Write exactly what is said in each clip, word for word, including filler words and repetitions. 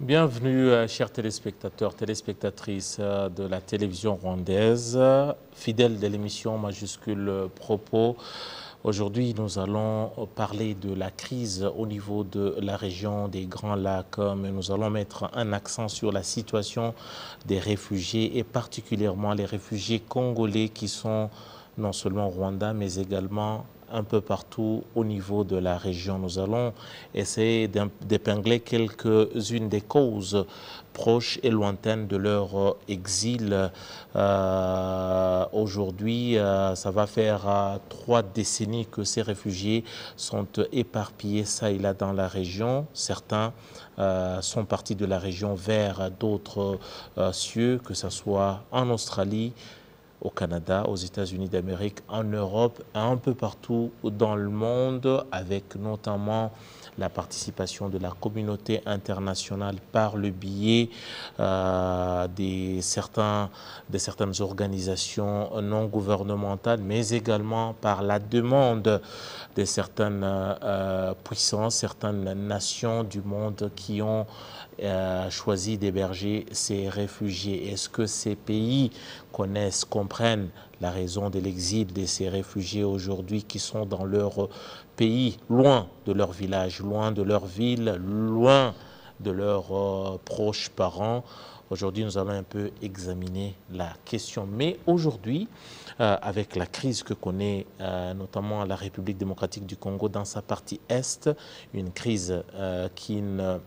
Bienvenue, chers téléspectateurs, téléspectatrices de la télévision rwandaise, fidèles de l'émission Majuscule Propos. Aujourd'hui, nous allons parler de la crise au niveau de la région des Grands Lacs, mais nous allons mettre un accent sur la situation des réfugiés et particulièrement les réfugiés congolais qui sont non seulement au Rwanda, mais également un peu partout au niveau de la région. Nous allons essayer d'épingler quelques-unes des causes proches et lointaines de leur exil. Euh, Aujourd'hui, euh, ça va faire euh, trois décennies que ces réfugiés sont éparpillés, ça et là, dans la région. Certains euh, sont partis de la région vers d'autres euh, cieux, que ce soit en Australie, au Canada, aux États-Unis d'Amérique, en Europe, un peu partout dans le monde, avec notamment la participation de la communauté internationale par le biais euh, des certains, de certaines organisations non gouvernementales, mais également par la demande de certaines euh, puissances, certaines nations du monde qui ont euh, choisi d'héberger ces réfugiés. Est-ce que ces pays connaissent, comprennent la raison de l'exil de ces réfugiés aujourd'hui qui sont dans leur pays, loin de leur village, loin de leur ville, loin de leurs euh, proches parents? Aujourd'hui, nous allons un peu examiner la question. Mais aujourd'hui, euh, avec la crise que connaît euh, notamment la République démocratique du Congo dans sa partie Est, une crise euh, qui ne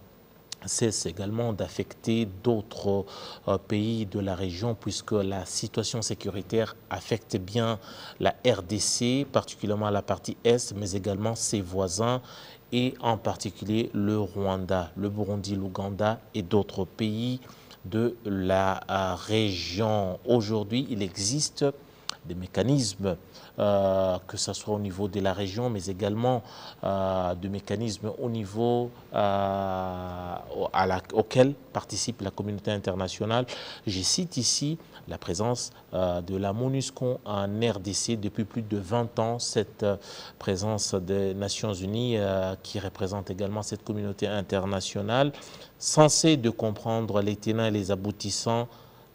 cesse également d'affecter d'autres euh, pays de la région, puisque la situation sécuritaire affecte bien la R D C, particulièrement la partie Est, mais également ses voisins, et en particulier le Rwanda, le Burundi, l'Ouganda et d'autres pays de la euh, région. Aujourd'hui, il existe des mécanismes, euh, que ce soit au niveau de la région, mais également euh, de mécanismes au niveau euh, à la, auquel participe la communauté internationale. Je cite ici la présence euh, de la MONUSCO en R D C depuis plus de vingt ans, cette euh, présence des Nations Unies euh, qui représente également cette communauté internationale, censée de comprendre les tenants et les aboutissants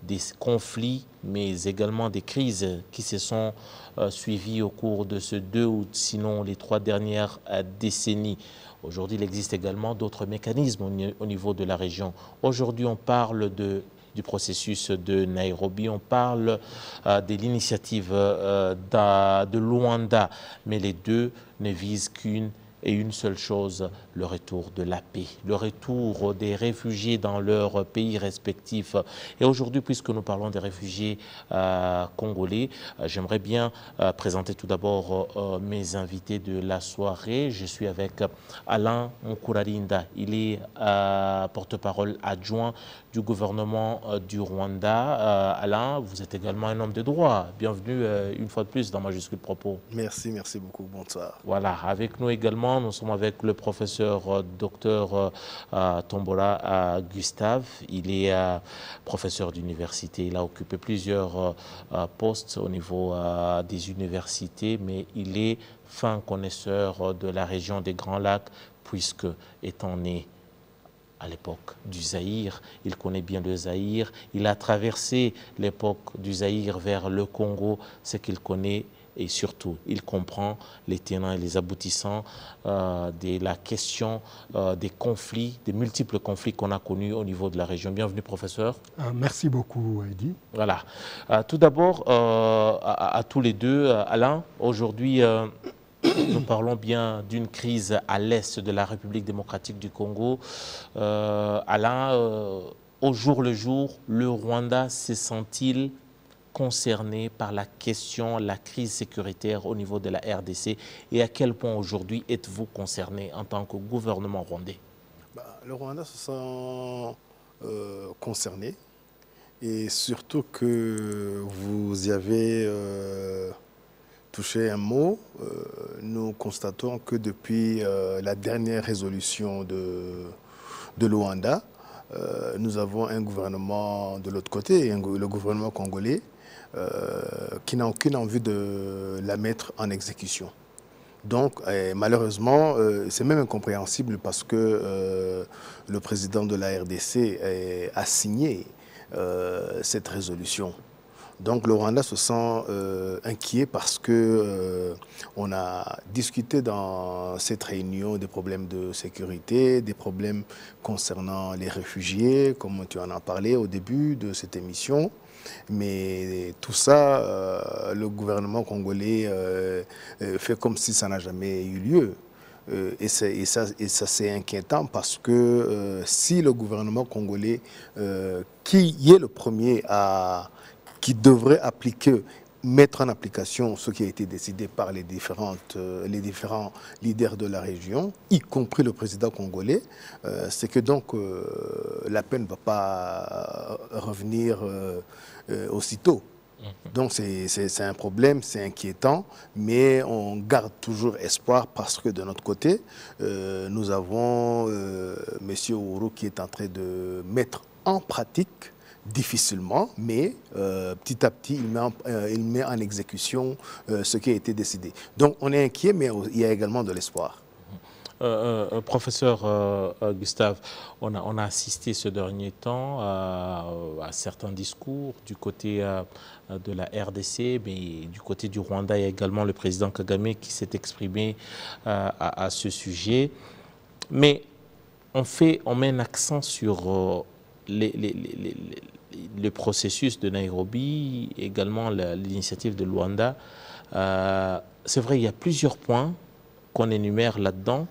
des conflits, mais également des crises qui se sont euh, suivies au cours de ces deux ou sinon les trois dernières euh, décennies. Aujourd'hui, il existe également d'autres mécanismes au, au niveau de la région. Aujourd'hui, on parle de, du processus de Nairobi, on parle euh, de l'initiative euh, de Luanda, mais les deux ne visent qu'une et une seule chose, le retour de la paix, le retour des réfugiés dans leurs pays respectifs. Et aujourd'hui, puisque nous parlons des réfugiés euh, congolais, euh, j'aimerais bien euh, présenter tout d'abord euh, mes invités de la soirée. Je suis avec Alain Nkuralinda. Il est euh, porte-parole adjoint du gouvernement euh, du Rwanda. Euh, Alain, vous êtes également un homme de droit. Bienvenue euh, une fois de plus dans Majuscule Propos. Merci, merci beaucoup. Bonsoir. Voilà, avec nous également, nous sommes avec le professeur euh, docteur euh, Tombola euh, Gustave. Il est euh, professeur d'université. Il a occupé plusieurs euh, postes au niveau euh, des universités, mais il est fin connaisseur de la région des Grands Lacs, puisque étant né à l'époque du Zaïre, il connaît bien le Zaïre. Il a traversé l'époque du Zaïre vers le Congo, ce qu'il connaît. Et surtout, il comprend les tenants et les aboutissants euh, de la question euh, des conflits, des multiples conflits qu'on a connus au niveau de la région. Bienvenue, professeur. Euh, merci beaucoup, Heidi. Voilà. Euh, tout d'abord, euh, à, à tous les deux, euh, Alain, aujourd'hui, euh, nous parlons bien d'une crise à l'est de la République démocratique du Congo. Euh, Alain, euh, au jour le jour, le Rwanda se sent-il concernés par la question, la crise sécuritaire au niveau de la R D C, et à quel point aujourd'hui êtes-vous concerné en tant que gouvernement rwandais? Bah, le Rwanda se sent euh, concerné, et surtout que vous y avez euh, touché un mot. Euh, nous constatons que depuis euh, la dernière résolution de, de Luanda, euh, nous avons un gouvernement de l'autre côté, le gouvernement congolais, Euh, qui n'a aucune envie de la mettre en exécution. Donc, euh, malheureusement, euh, c'est même incompréhensible parce que euh, le président de la R D C euh, a signé euh, cette résolution. Donc, le Rwanda se sent euh, inquiet parce que euh, on a discuté dans cette réunion des problèmes de sécurité, des problèmes concernant les réfugiés, comme tu en as parlé au début de cette émission. Mais tout ça, euh, le gouvernement congolais euh, fait comme si ça n'a jamais eu lieu. Euh, et, et ça, et ça c'est inquiétant parce que euh, si le gouvernement congolais, euh, qui est le premier à... qui devrait appliquer, mettre en application ce qui a été décidé par les, différentes, les différents leaders de la région, y compris le président congolais, euh, c'est que donc euh, la peine ne va pas revenir euh, euh, aussitôt. Donc c'est un problème, c'est inquiétant, mais on garde toujours espoir parce que de notre côté, euh, nous avons euh, M. Ouro qui est en train de mettre en pratique difficilement, mais euh, petit à petit, il met en, euh, il met en exécution euh, ce qui a été décidé. Donc, on est inquiet, mais il y a également de l'espoir. Euh, euh, professeur euh, Gustave, on a, on a assisté ce dernier temps euh, à certains discours du côté euh, de la R D C, mais du côté du Rwanda, il y a également le président Kagame qui s'est exprimé euh, à, à ce sujet. Mais on, fait, on met un accent sur... Euh, Les, les, les, les, le processus de Nairobi, également l'initiative de Luanda. Euh, c'est vrai, il y a plusieurs points qu'on énumère là-dedans,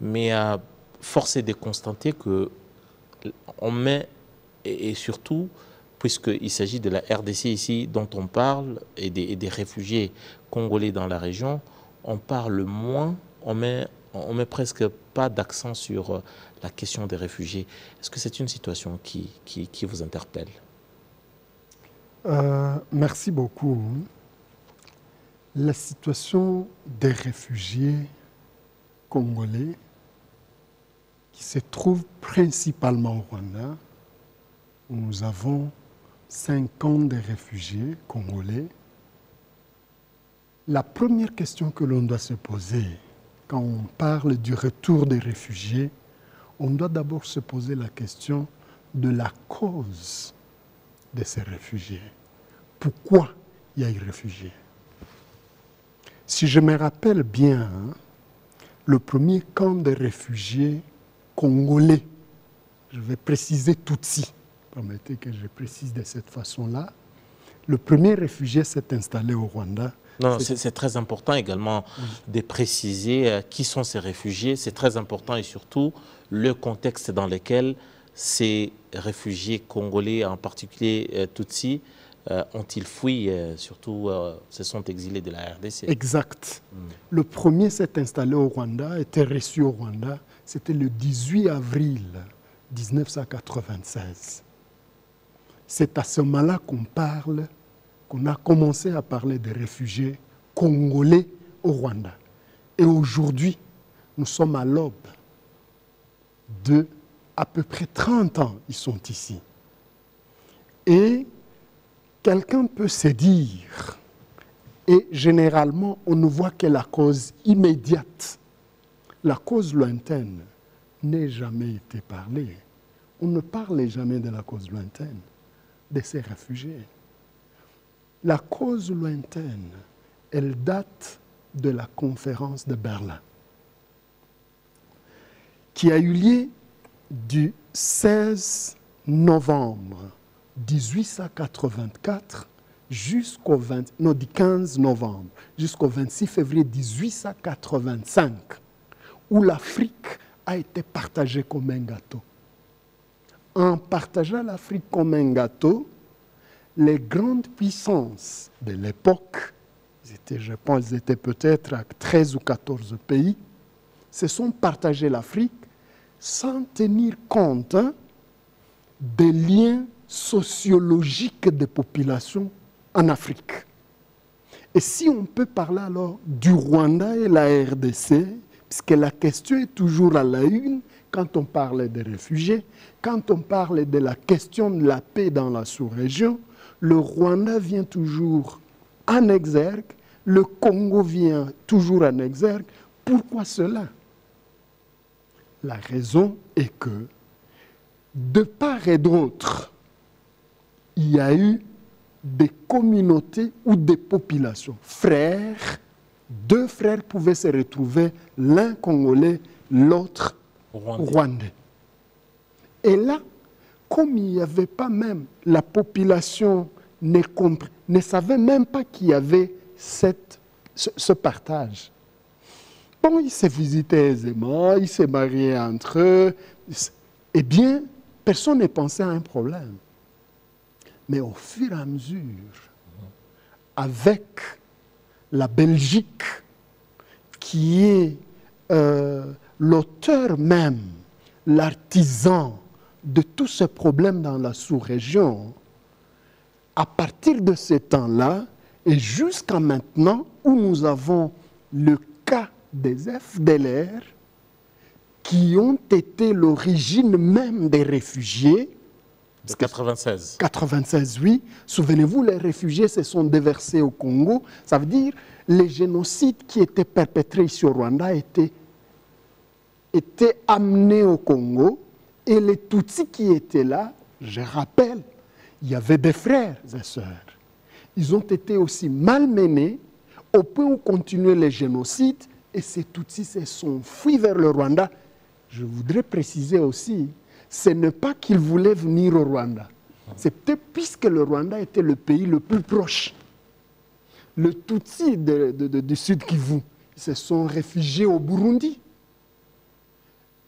mais euh, force est de constater qu'on met, et, et surtout, puisqu'il s'agit de la R D C ici dont on parle, et des, et des réfugiés congolais dans la région, on parle moins, on met... on ne met presque pas d'accent sur la question des réfugiés. Est-ce que c'est une situation qui, qui, qui vous interpelle? euh, Merci beaucoup. La situation des réfugiés congolais qui se trouvent principalement au Rwanda, où nous avons cinq camps de réfugiés congolais, la première question que l'on doit se poser, quand on parle du retour des réfugiés, on doit d'abord se poser la question de la cause de ces réfugiés. Pourquoi il y a eu réfugiés? Si je me rappelle bien, le premier camp de réfugiés congolais, je vais préciser Tutsi, permettez que je précise de cette façon-là, le premier réfugié s'est installé au Rwanda. Non, c'est très important également de préciser euh, qui sont ces réfugiés. C'est très important et surtout le contexte dans lequel ces réfugiés congolais, en particulier euh, Tutsi, euh, ont-ils fui, euh, surtout euh, se sont exilés de la R D C. Exact. Hum. Le premier s'est installé au Rwanda, était reçu au Rwanda. C'était le dix-huit avril mille neuf cent quatre-vingt-seize. C'est à ce moment-là qu'on parle... qu'on a commencé à parler des réfugiés congolais au Rwanda. Et aujourd'hui, nous sommes à l'aube de à peu près trente ans, ils sont ici. Et quelqu'un peut se dire, et généralement, on ne voit que la cause immédiate. La cause lointaine n'a jamais été parlée. On ne parle jamais de la cause lointaine de ces réfugiés. La cause lointaine, elle date de la conférence de Berlin, qui a eu lieu du seize novembre mille huit cent quatre-vingt-quatre jusqu'au quinze novembre, jusqu'au vingt-six février mille huit cent quatre-vingt-cinq, où l'Afrique a été partagée comme un gâteau. En partageant l'Afrique comme un gâteau, les grandes puissances de l'époque, je pense qu'ils étaient peut-être à treize ou quatorze pays, se sont partagés l'Afrique sans tenir compte des liens sociologiques des populations en Afrique. Et si on peut parler alors du Rwanda et la R D C, puisque la question est toujours à la une, quand on parle des réfugiés, quand on parle de la question de la paix dans la sous-région, le Rwanda vient toujours en exergue, le Congo vient toujours en exergue. Pourquoi cela? La raison est que, de part et d'autre, il y a eu des communautés ou des populations. Frères, deux frères pouvaient se retrouver, l'un congolais, l'autre rwandais. Et là, comme il n'y avait pas même, la population ne, ne savait même pas qu'il y avait cette, ce, ce partage. Bon, ils se visitaient aisément, ils se mariaient entre eux. Eh bien, personne ne pensait à un problème. Mais au fur et à mesure, avec la Belgique, qui est euh, l'auteur même, l'artisan de tous ces problèmes dans la sous-région, à partir de ce temps-là, et jusqu'à maintenant, où nous avons le cas des F D L R, qui ont été l'origine même des réfugiés, de quatre-vingt-seize. quatre-vingt-seize, oui. Souvenez-vous, les réfugiés se sont déversés au Congo. Ça veut dire les génocides qui étaient perpétrés ici au Rwanda étaient, étaient amenés au Congo. Et les Tutsis qui étaient là, je rappelle, il y avait des frères et sœurs. Ils ont été aussi malmenés au point où continuaient les génocides. Et ces Tutsis se sont fuis vers le Rwanda. Je voudrais préciser aussi, ce n'est pas qu'ils voulaient venir au Rwanda. C'était puisque le Rwanda était le pays le plus proche. Le Tutsi de, de, de, du Sud Kivu se sont réfugiés au Burundi.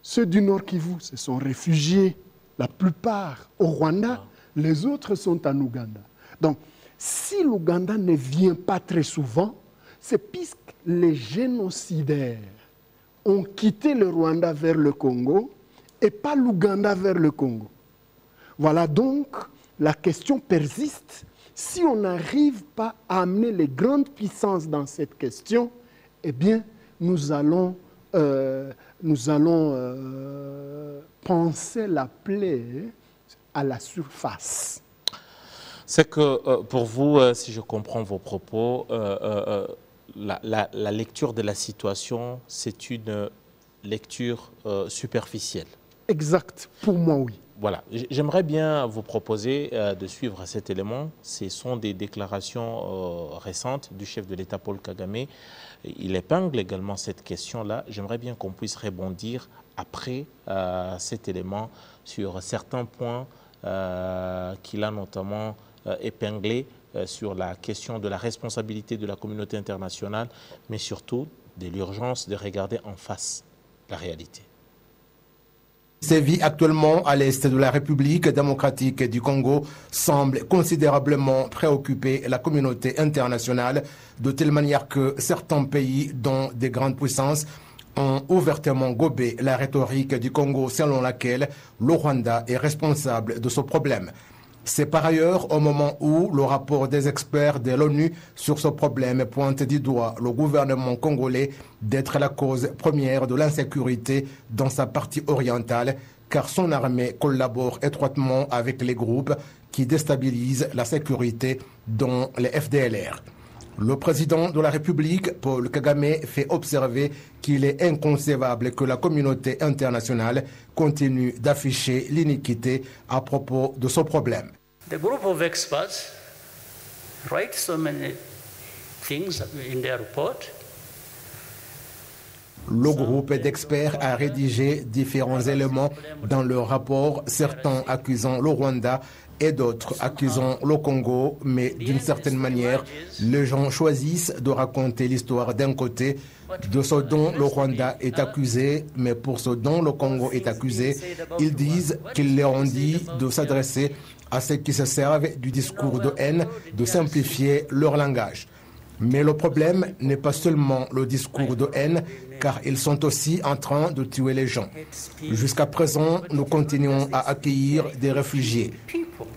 Ceux du Nord Kivu se sont réfugiés, la plupart, au Rwanda. Les autres sont en Ouganda. Donc, si l'Ouganda ne vient pas très souvent, c'est puisque les génocidaires ont quitté le Rwanda vers le Congo et pas l'Ouganda vers le Congo. Voilà donc, la question persiste. Si on n'arrive pas à amener les grandes puissances dans cette question, eh bien, nous allons, euh, nous allons euh, penser la plaie à la surface. C'est que, pour vous, si je comprends vos propos, euh, euh, la, la, la lecture de la situation, c'est une lecture euh, superficielle. Exact, pour moi, oui. Voilà. J'aimerais bien vous proposer euh, de suivre cet élément. Ce sont des déclarations euh, récentes du chef de l'État, Paul Kagame. Il épingle également cette question-là. J'aimerais bien qu'on puisse rebondir après euh, cet élément sur certains points euh, qu'il a notamment euh, épinglés euh, sur la question de la responsabilité de la communauté internationale, mais surtout de l'urgence de regarder en face la réalité. Sévit actuellement à l'est de la République démocratique du Congo semble considérablement préoccuper la communauté internationale, de telle manière que certains pays, dont des grandes puissances, ont ouvertement gobé la rhétorique du Congo selon laquelle le Rwanda est responsable de ce problème. C'est par ailleurs au moment où le rapport des experts de l'ONU sur ce problème pointe du doigt le gouvernement congolais d'être la cause première de l'insécurité dans sa partie orientale, car son armée collabore étroitement avec les groupes qui déstabilisent la sécurité, dont les F D L R. Le président de la République, Paul Kagame, fait observer qu'il est inconcevable que la communauté internationale continue d'afficher l'iniquité à propos de ce problème. The group of experts write so many things in their report. Le groupe d'experts a rédigé différents éléments dans leur rapport, certains accusant le Rwanda et d'autres accusant le Congo, mais d'une certaine manière, les gens choisissent de raconter l'histoire d'un côté, de ce dont le Rwanda est accusé, mais pour ce dont le Congo est accusé, ils disent qu'ils leur ont dit de s'adresser à ceux qui se servent du discours de haine, de simplifier leur langage. Mais le problème n'est pas seulement le discours de haine, car ils sont aussi en train de tuer les gens. Jusqu'à présent, nous continuons à accueillir des réfugiés.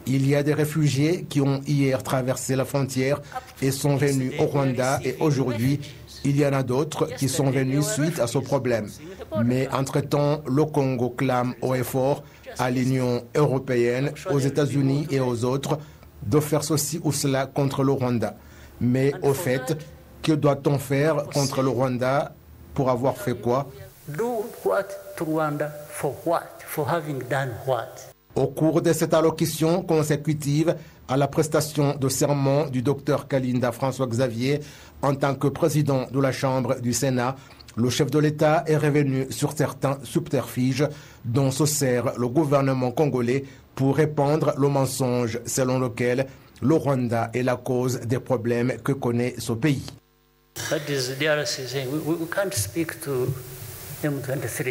Il y a des réfugiés qui ont hier traversé la frontière et sont venus au Rwanda, et aujourd'hui, il y en a d'autres qui sont venus suite à ce problème. Mais entre-temps, le Congo clame haut et fort à l'Union européenne, aux États-Unis et aux autres de faire ceci ou cela contre le Rwanda. Mais au fait, Que doit-on faire contre le Rwanda pour avoir fait quoi? Do what to Rwanda for what? For having done what? Au cours de cette allocution consécutive à la prestation de serment du docteur Kalinda François-Xavier en tant que président de la Chambre du Sénat, le chef de l'État est revenu sur certains subterfuges dont se sert le gouvernement congolais pour répandre le mensonge selon lequel le Rwanda est la cause des problèmes que connaît ce pays. That is the R C C saying. We, we can't speak to M vingt-trois.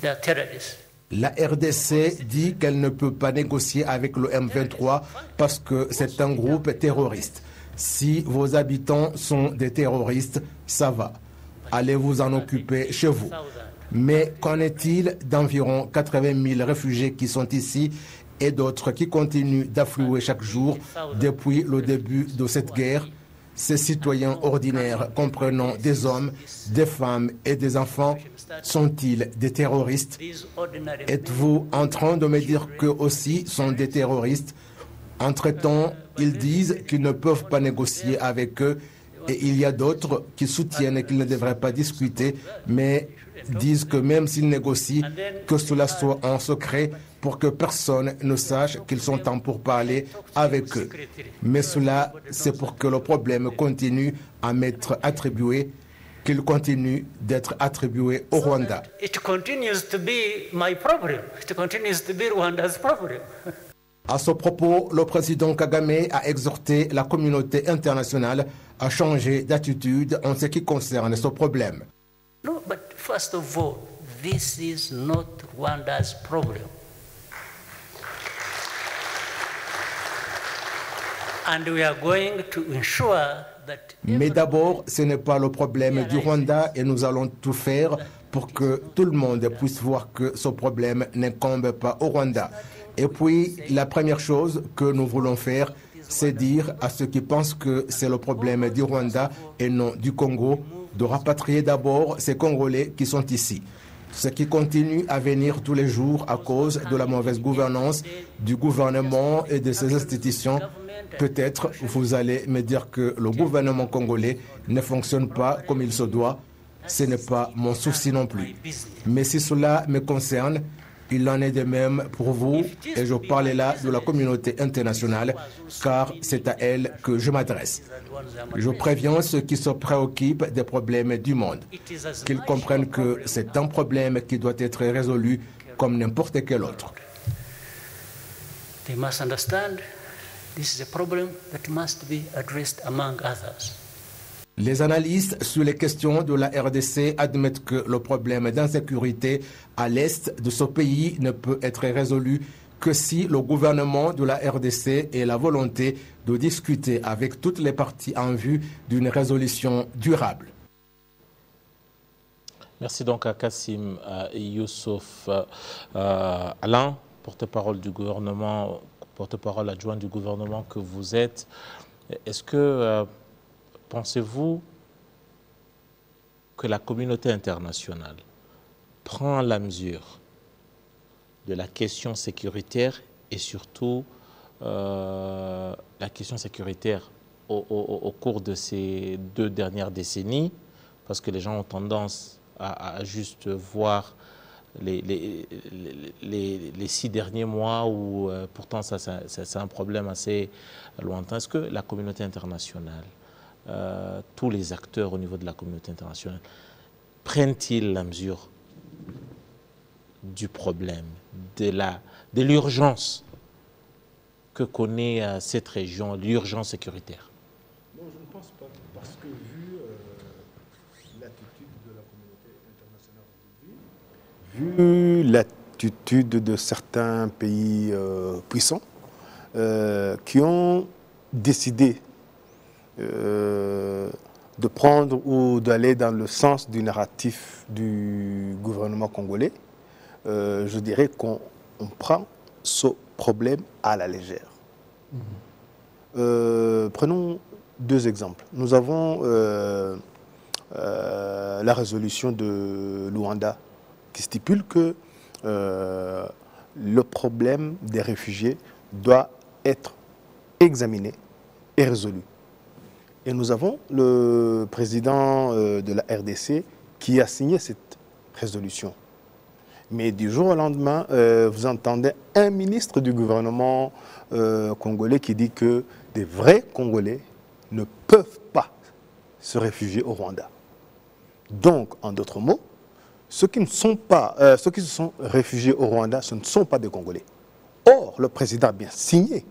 They are terrorists. La R D C dit qu'elle ne peut pas négocier avec le M vingt-trois parce que c'est un groupe terroriste. Si vos habitants sont des terroristes, ça va. Allez vous en occuper chez vous. Mais qu'en est-il d'environ quatre-vingt mille réfugiés qui sont ici et d'autres qui continuent d'affluer chaque jour depuis le début de cette guerre? Ces citoyens ordinaires comprenant des hommes, des femmes et des enfants sont-ils des terroristes? Êtes-vous en train de me dire qu'eux aussi sont des terroristes? Entre-temps, ils disent qu'ils ne peuvent pas négocier avec eux et il y a d'autres qui soutiennent qu'ils ne devraient pas discuter, mais disent que même s'ils négocient, que cela soit en secret pour que personne ne sache qu'ils sont en pourparlers avec eux. Mais cela, c'est pour que le problème continue à m'être attribué, qu'il continue d'être attribué au Rwanda. À ce propos, le président Kagame a exhorté la communauté internationale à changer d'attitude en ce qui concerne ce problème. No, but first of all, this is not Rwanda's problem. Mais d'abord, ce n'est pas le problème du Rwanda et nous allons tout faire pour que tout le monde puisse voir que ce problème n'incombe pas au Rwanda. Et puis, la première chose que nous voulons faire, c'est dire à ceux qui pensent que c'est le problème du Rwanda et non du Congo, de rapatrier d'abord ces Congolais qui sont ici. Ce qui continue à venir tous les jours à cause de la mauvaise gouvernance du gouvernement et de ses institutions. Peut-être vous allez me dire que le gouvernement congolais ne fonctionne pas comme il se doit. Ce n'est pas mon souci non plus. Mais si cela me concerne, il en est de même pour vous. Et je parle là de la communauté internationale, car c'est à elle que je m'adresse. Je préviens ceux qui se préoccupent des problèmes du monde, qu'ils comprennent que c'est un problème qui doit être résolu comme n'importe quel autre. They must understand. This is a problem that must be addressed among others. Les analystes sur les questions de la R D C admettent que le problème d'insécurité à l'est de ce pays ne peut être résolu que si le gouvernement de la R D C ait la volonté de discuter avec toutes les parties en vue d'une résolution durable. Merci donc à Kassim et Youssouf. Euh, Alain, porte-parole du gouvernement, porte-parole adjoint du gouvernement que vous êtes, est-ce que euh, pensez-vous que la communauté internationale prend la mesure de la question sécuritaire et surtout euh, la question sécuritaire au, au, au cours de ces deux dernières décennies? Parce que les gens ont tendance à, à juste voir les, les, les, les six derniers mois où euh, pourtant ça, ça, ça, c'est un problème assez lointain. Est-ce que la communauté internationale, Euh, tous les acteurs au niveau de la communauté internationale prennent-ils la mesure du problème, de la, de l'urgence que connaît euh, cette région, l'urgence sécuritaire? Non, je ne pense pas, parce que vu euh, l'attitude de la communauté internationale aujourd'hui, vu l'attitude de certains pays euh, puissants euh, qui ont décidé Euh, de prendre ou d'aller dans le sens du narratif du gouvernement congolais, euh, je dirais qu'on prend ce problème à la légère. Mmh. Euh, prenons deux exemples. Nous avons euh, euh, la résolution de Luanda qui stipule que euh, le problème des réfugiés doit être examiné et résolu. Et nous avons le président de la R D C qui a signé cette résolution. Mais du jour au lendemain, euh, vous entendez un ministre du gouvernement euh, congolais qui dit que des vrais Congolais ne peuvent pas se réfugier au Rwanda. Donc, en d'autres mots, ceux qui ne sont pas, euh, ceux qui se sont réfugiés au Rwanda, ce ne sont pas des Congolais. Or, le président a bien signé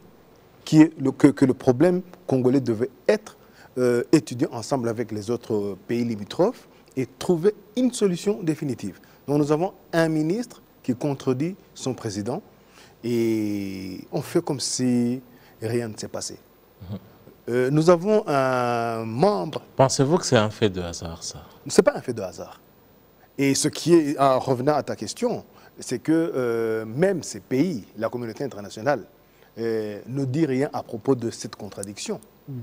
qui est le, que, que le problème congolais devait être euh, étudié ensemble avec les autres pays limitrophes et trouver une solution définitive. Donc nous avons un ministre qui contredit son président et on fait comme si rien ne s'est passé. Mmh. Euh, nous avons un membre... Pensez-vous que c'est un fait de hasard, ça? Ce n'est pas un fait de hasard. Et ce qui est, en revenant à ta question, c'est que euh, même ces pays, la communauté internationale, euh, ne dit rien à propos de cette contradiction. Mmh.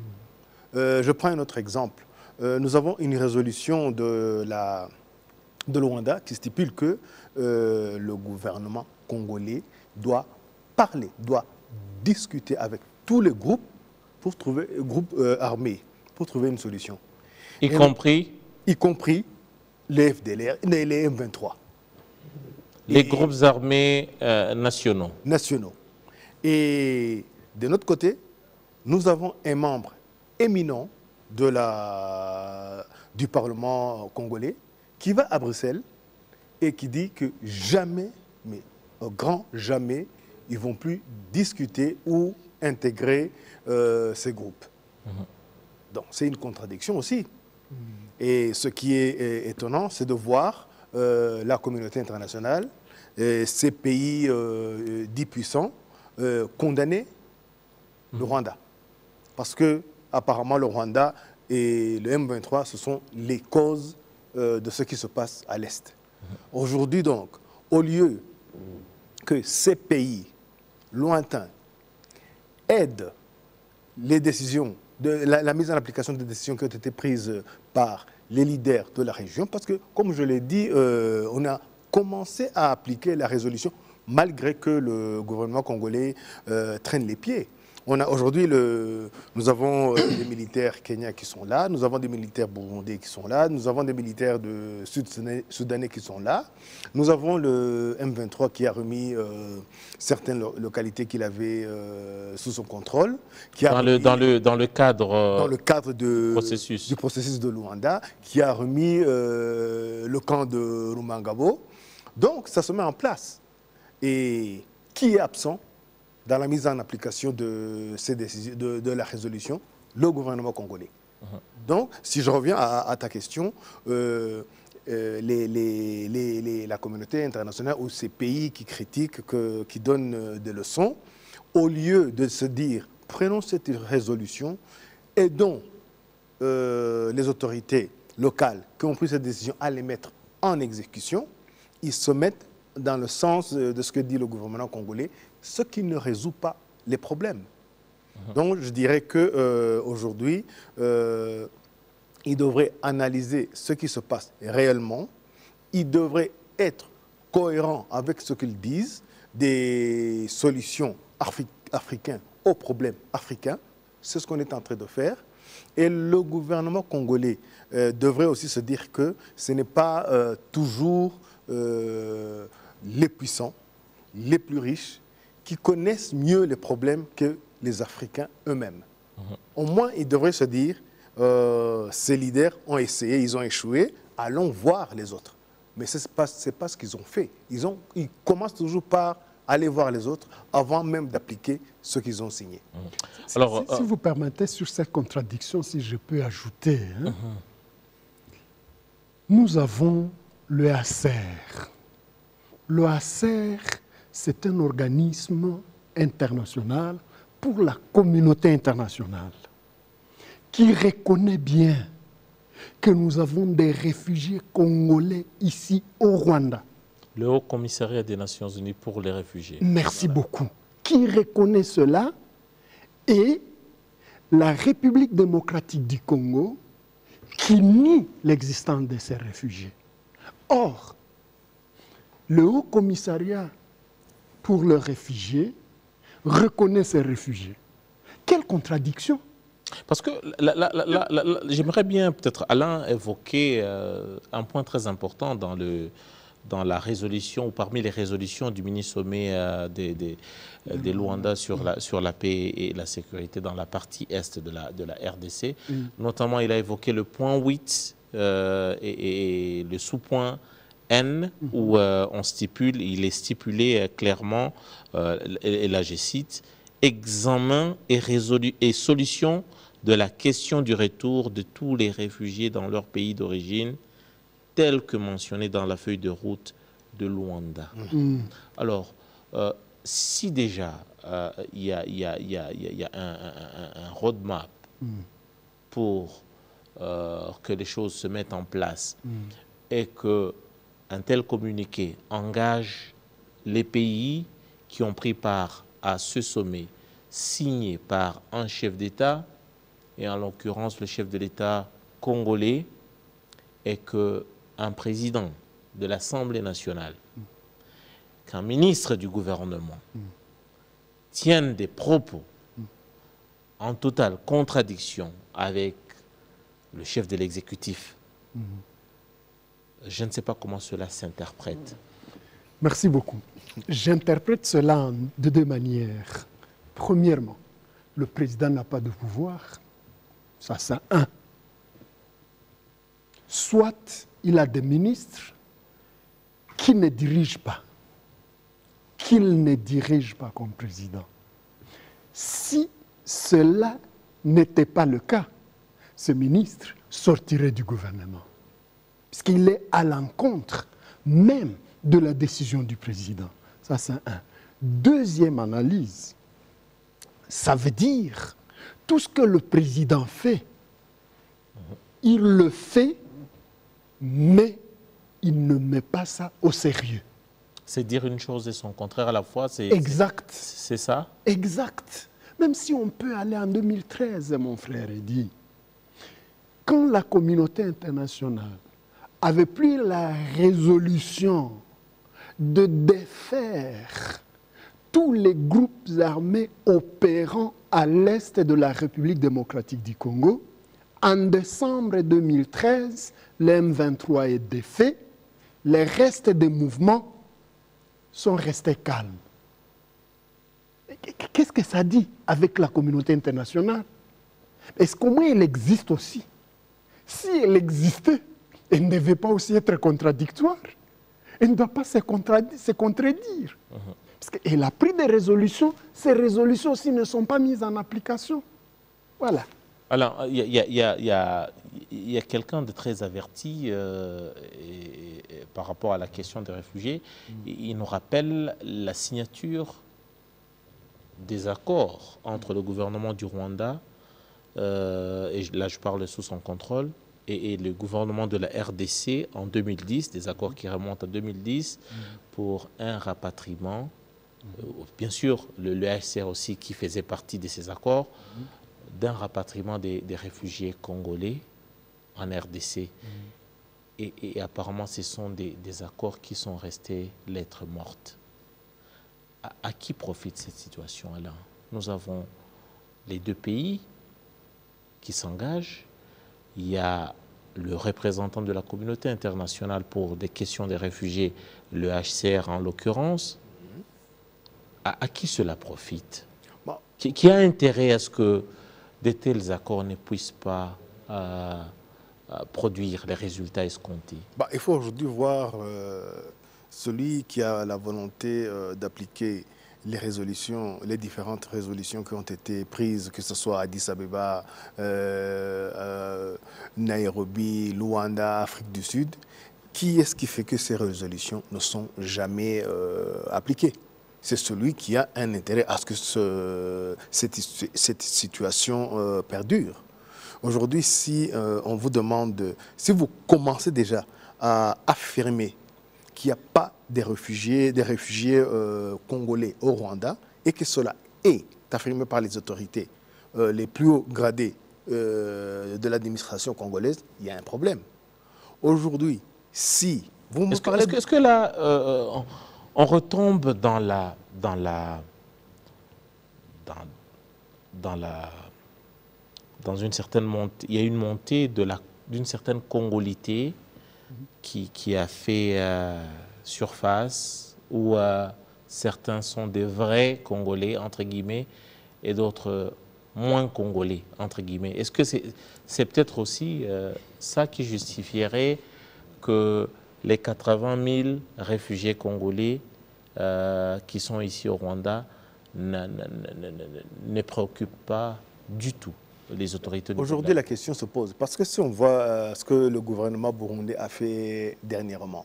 Euh, je prends un autre exemple. Euh, nous avons une résolution de la... de Luanda qui stipule que euh, le gouvernement congolais doit parler, doit discuter avec tous les groupes, pour trouver, groupes euh, armés pour trouver une solution. Y Et compris le, Y compris les F D L R, les, les M vingt-trois. Les Et, groupes armés euh, nationaux. Nationaux. Et de notre côté, nous avons un membre éminent de la, du Parlement congolais qui va à Bruxelles et qui dit que jamais, mais au grand jamais, ils ne vont plus discuter ou intégrer euh, ces groupes. Mmh. Donc c'est une contradiction aussi. Mmh. Et ce qui est, est étonnant, c'est de voir euh, la communauté internationale, et ces pays euh, dits puissants, euh, condamner mmh. le Rwanda. Parce que apparemment le Rwanda et le M vingt-trois, ce sont les causes de ce qui se passe à l'Est. Aujourd'hui donc, au lieu que ces pays lointains aident les décisions, de, la, la mise en application des décisions qui ont été prises par les leaders de la région, parce que, comme je l'ai dit, euh, on a commencé à appliquer la résolution malgré que le gouvernement congolais euh, traîne les pieds. On a aujourd'hui, nous avons des militaires kenyans qui sont là, nous avons des militaires burundais qui sont là, nous avons des militaires de sud-soudanais, soudanais qui sont là, nous avons le M vingt-trois qui a remis euh, certaines localités qu'il avait euh, sous son contrôle. Qui a dans, remis, le, dans, le, dans le cadre, euh, dans le cadre de, processus. du processus de Luanda, qui a remis euh, le camp de Rumangabo. Donc ça se met en place. Et qui est absent dans la mise en application de, ces décisions, de, de la résolution, le gouvernement congolais. Mmh. Donc, si je reviens à, à ta question, euh, euh, les, les, les, les, la communauté internationale ou ces pays qui critiquent, que, qui donnent des leçons, au lieu de se dire, prenons cette résolution, aidons euh, les autorités locales qui ont pris cette décision à les mettre en exécution, ils se mettent dans le sens de ce que dit le gouvernement congolais, ce qui ne résout pas les problèmes. Mmh. Donc je dirais qu'aujourd'hui, euh, euh, il devrait analyser ce qui se passe réellement, il devrait être cohérent avec ce qu'ils disent, des solutions afri- africaines aux problèmes africains, c'est ce qu'on est en train de faire. Et le gouvernement congolais euh, devrait aussi se dire que ce n'est pas euh, toujours euh, les puissants, les plus riches, qui connaissent mieux les problèmes que les Africains eux-mêmes. Mmh. Au moins, ils devraient se dire, euh, ces leaders ont essayé, ils ont échoué, allons voir les autres. Mais ce n'est pas, pas ce qu'ils ont fait. Ils, ont, ils commencent toujours par aller voir les autres avant même d'appliquer ce qu'ils ont signé. Mmh. Alors, si, euh... si vous permettez, sur cette contradiction, si je peux ajouter, hein, mmh. nous avons le H C R. Le H C R, c'est un organisme international pour la communauté internationale qui reconnaît bien que nous avons des réfugiés congolais ici au Rwanda. Le Haut Commissariat des Nations Unies pour les réfugiés. Merci voilà. beaucoup. Qui reconnaît cela et la République démocratique du Congo qui nie l'existence de ces réfugiés. Or, le Haut Commissariat pour les réfugiés, reconnaît ces réfugiés. Quelle contradiction! Parce que j'aimerais bien peut-être, Alain, évoquer euh, un point très important dans, le, dans la résolution, ou parmi les résolutions du mini-sommet euh, des, des, euh, des Luanda sur, mmh. la, sur la paix et la sécurité dans la partie est de la, de la R D C. Mmh. Notamment, il a évoqué le point huit euh, et, et le sous-point N, mmh. où euh, on stipule, il est stipulé euh, clairement, euh, et, et là je cite, examen et, et solution de la question du retour de tous les réfugiés dans leur pays d'origine, tel que mentionné dans la feuille de route de Luanda. Mmh. Alors, euh, si déjà il euh, y, y, y, y a un, un, un roadmap mmh. pour euh, que les choses se mettent en place mmh. et qu'un tel communiqué engage les pays qui ont pris part à ce sommet signé par un chef d'État, et en l'occurrence le chef de l'État congolais, et qu'un président de l'Assemblée nationale, mm. qu'un ministre du gouvernement mm. tienne des propos mm. en totale contradiction avec le chef de l'exécutif. Mm. Je ne sais pas comment cela s'interprète. Merci beaucoup. J'interprète cela de deux manières. Premièrement, le président n'a pas de pouvoir. Ça, c'est un. Soit il a des ministres qui ne dirigent pas, qu'il ne dirige pas comme président. Si cela n'était pas le cas, ce ministre sortirait du gouvernement. Puisqu'il est à l'encontre même de la décision du président. Ça, c'est un. Deuxième analyse, ça veut dire tout ce que le président fait, il le fait, mais il ne met pas ça au sérieux. C'est dire une chose et son contraire à la fois, c'est... Exact. C'est ça? Exact. Même si on peut aller en deux mille treize, mon frère Heidi, quand la communauté internationale avait pris la résolution de défaire tous les groupes armés opérant à l'est de la République démocratique du Congo, en décembre deux mille treize, le M vingt-trois est défait, les restes des mouvements sont restés calmes. Qu'est-ce que ça dit avec la communauté internationale? Est-ce qu'au moins elle existe aussi? Si elle existait, elle ne devait pas aussi être contradictoire. Elle ne doit pas se, se contredire. Uh-huh. Parce qu'elle a pris des résolutions, ces résolutions aussi ne sont pas mises en application. Voilà. Alors, il y a, a, a, a quelqu'un de très averti euh, et, et, par rapport à la question des réfugiés. Mmh. Il nous rappelle la signature des accords entre le gouvernement du Rwanda, euh, et là je parle sous son contrôle, et, et le gouvernement de la R D C en deux mille dix, des accords qui remontent à deux mille dix, mmh. pour un rapatriement. Bien sûr, le, le H C R aussi qui faisait partie de ces accords, mmh. d'un rapatriement des, des réfugiés congolais en R D C. Mmh. Et, et apparemment, ce sont des, des accords qui sont restés lettres mortes. À, à qui profite cette situation-là? Nous avons les deux pays qui s'engagent. Il y a le représentant de la communauté internationale pour des questions des réfugiés, le H C R en l'occurrence. À, à qui cela profite? Bon. qui, qui a intérêt à ce que de tels accords ne puissent pas euh, produire les résultats escomptés? Bah, il faut aujourd'hui voir euh, celui qui a la volonté euh, d'appliquer les résolutions, les différentes résolutions qui ont été prises, que ce soit Addis Abeba, euh, euh, Nairobi, Luanda, Afrique du Sud. Qui est-ce qui fait que ces résolutions ne sont jamais euh, appliquées? C'est celui qui a un intérêt à ce que ce, cette, cette situation euh, perdure. Aujourd'hui, si euh, on vous demande, si vous commencez déjà à affirmer qu'il n'y a pas des réfugiés, des réfugiés euh, congolais au Rwanda, et que cela est affirmé par les autorités euh, les plus hauts gradés euh, de l'administration congolaise, il y a un problème. Aujourd'hui, si vous me parlez... Est-ce que, est-ce que là... Euh, on... On retombe dans la, dans la, dans, dans la, dans une certaine montée, il y a une montée d'une certaine congolité qui, qui a fait euh, surface, où euh, certains sont des vrais Congolais, entre guillemets, et d'autres euh, moins Congolais, entre guillemets. Est-ce que c'est c'est peut-être aussi euh, ça qui justifierait que les quatre-vingt mille réfugiés congolais euh, qui sont ici au Rwanda ne, ne, ne, ne, ne préoccupent pas du tout les autorités? Aujourd'hui, la question se pose, parce que si on voit ce que le gouvernement burundais a fait dernièrement,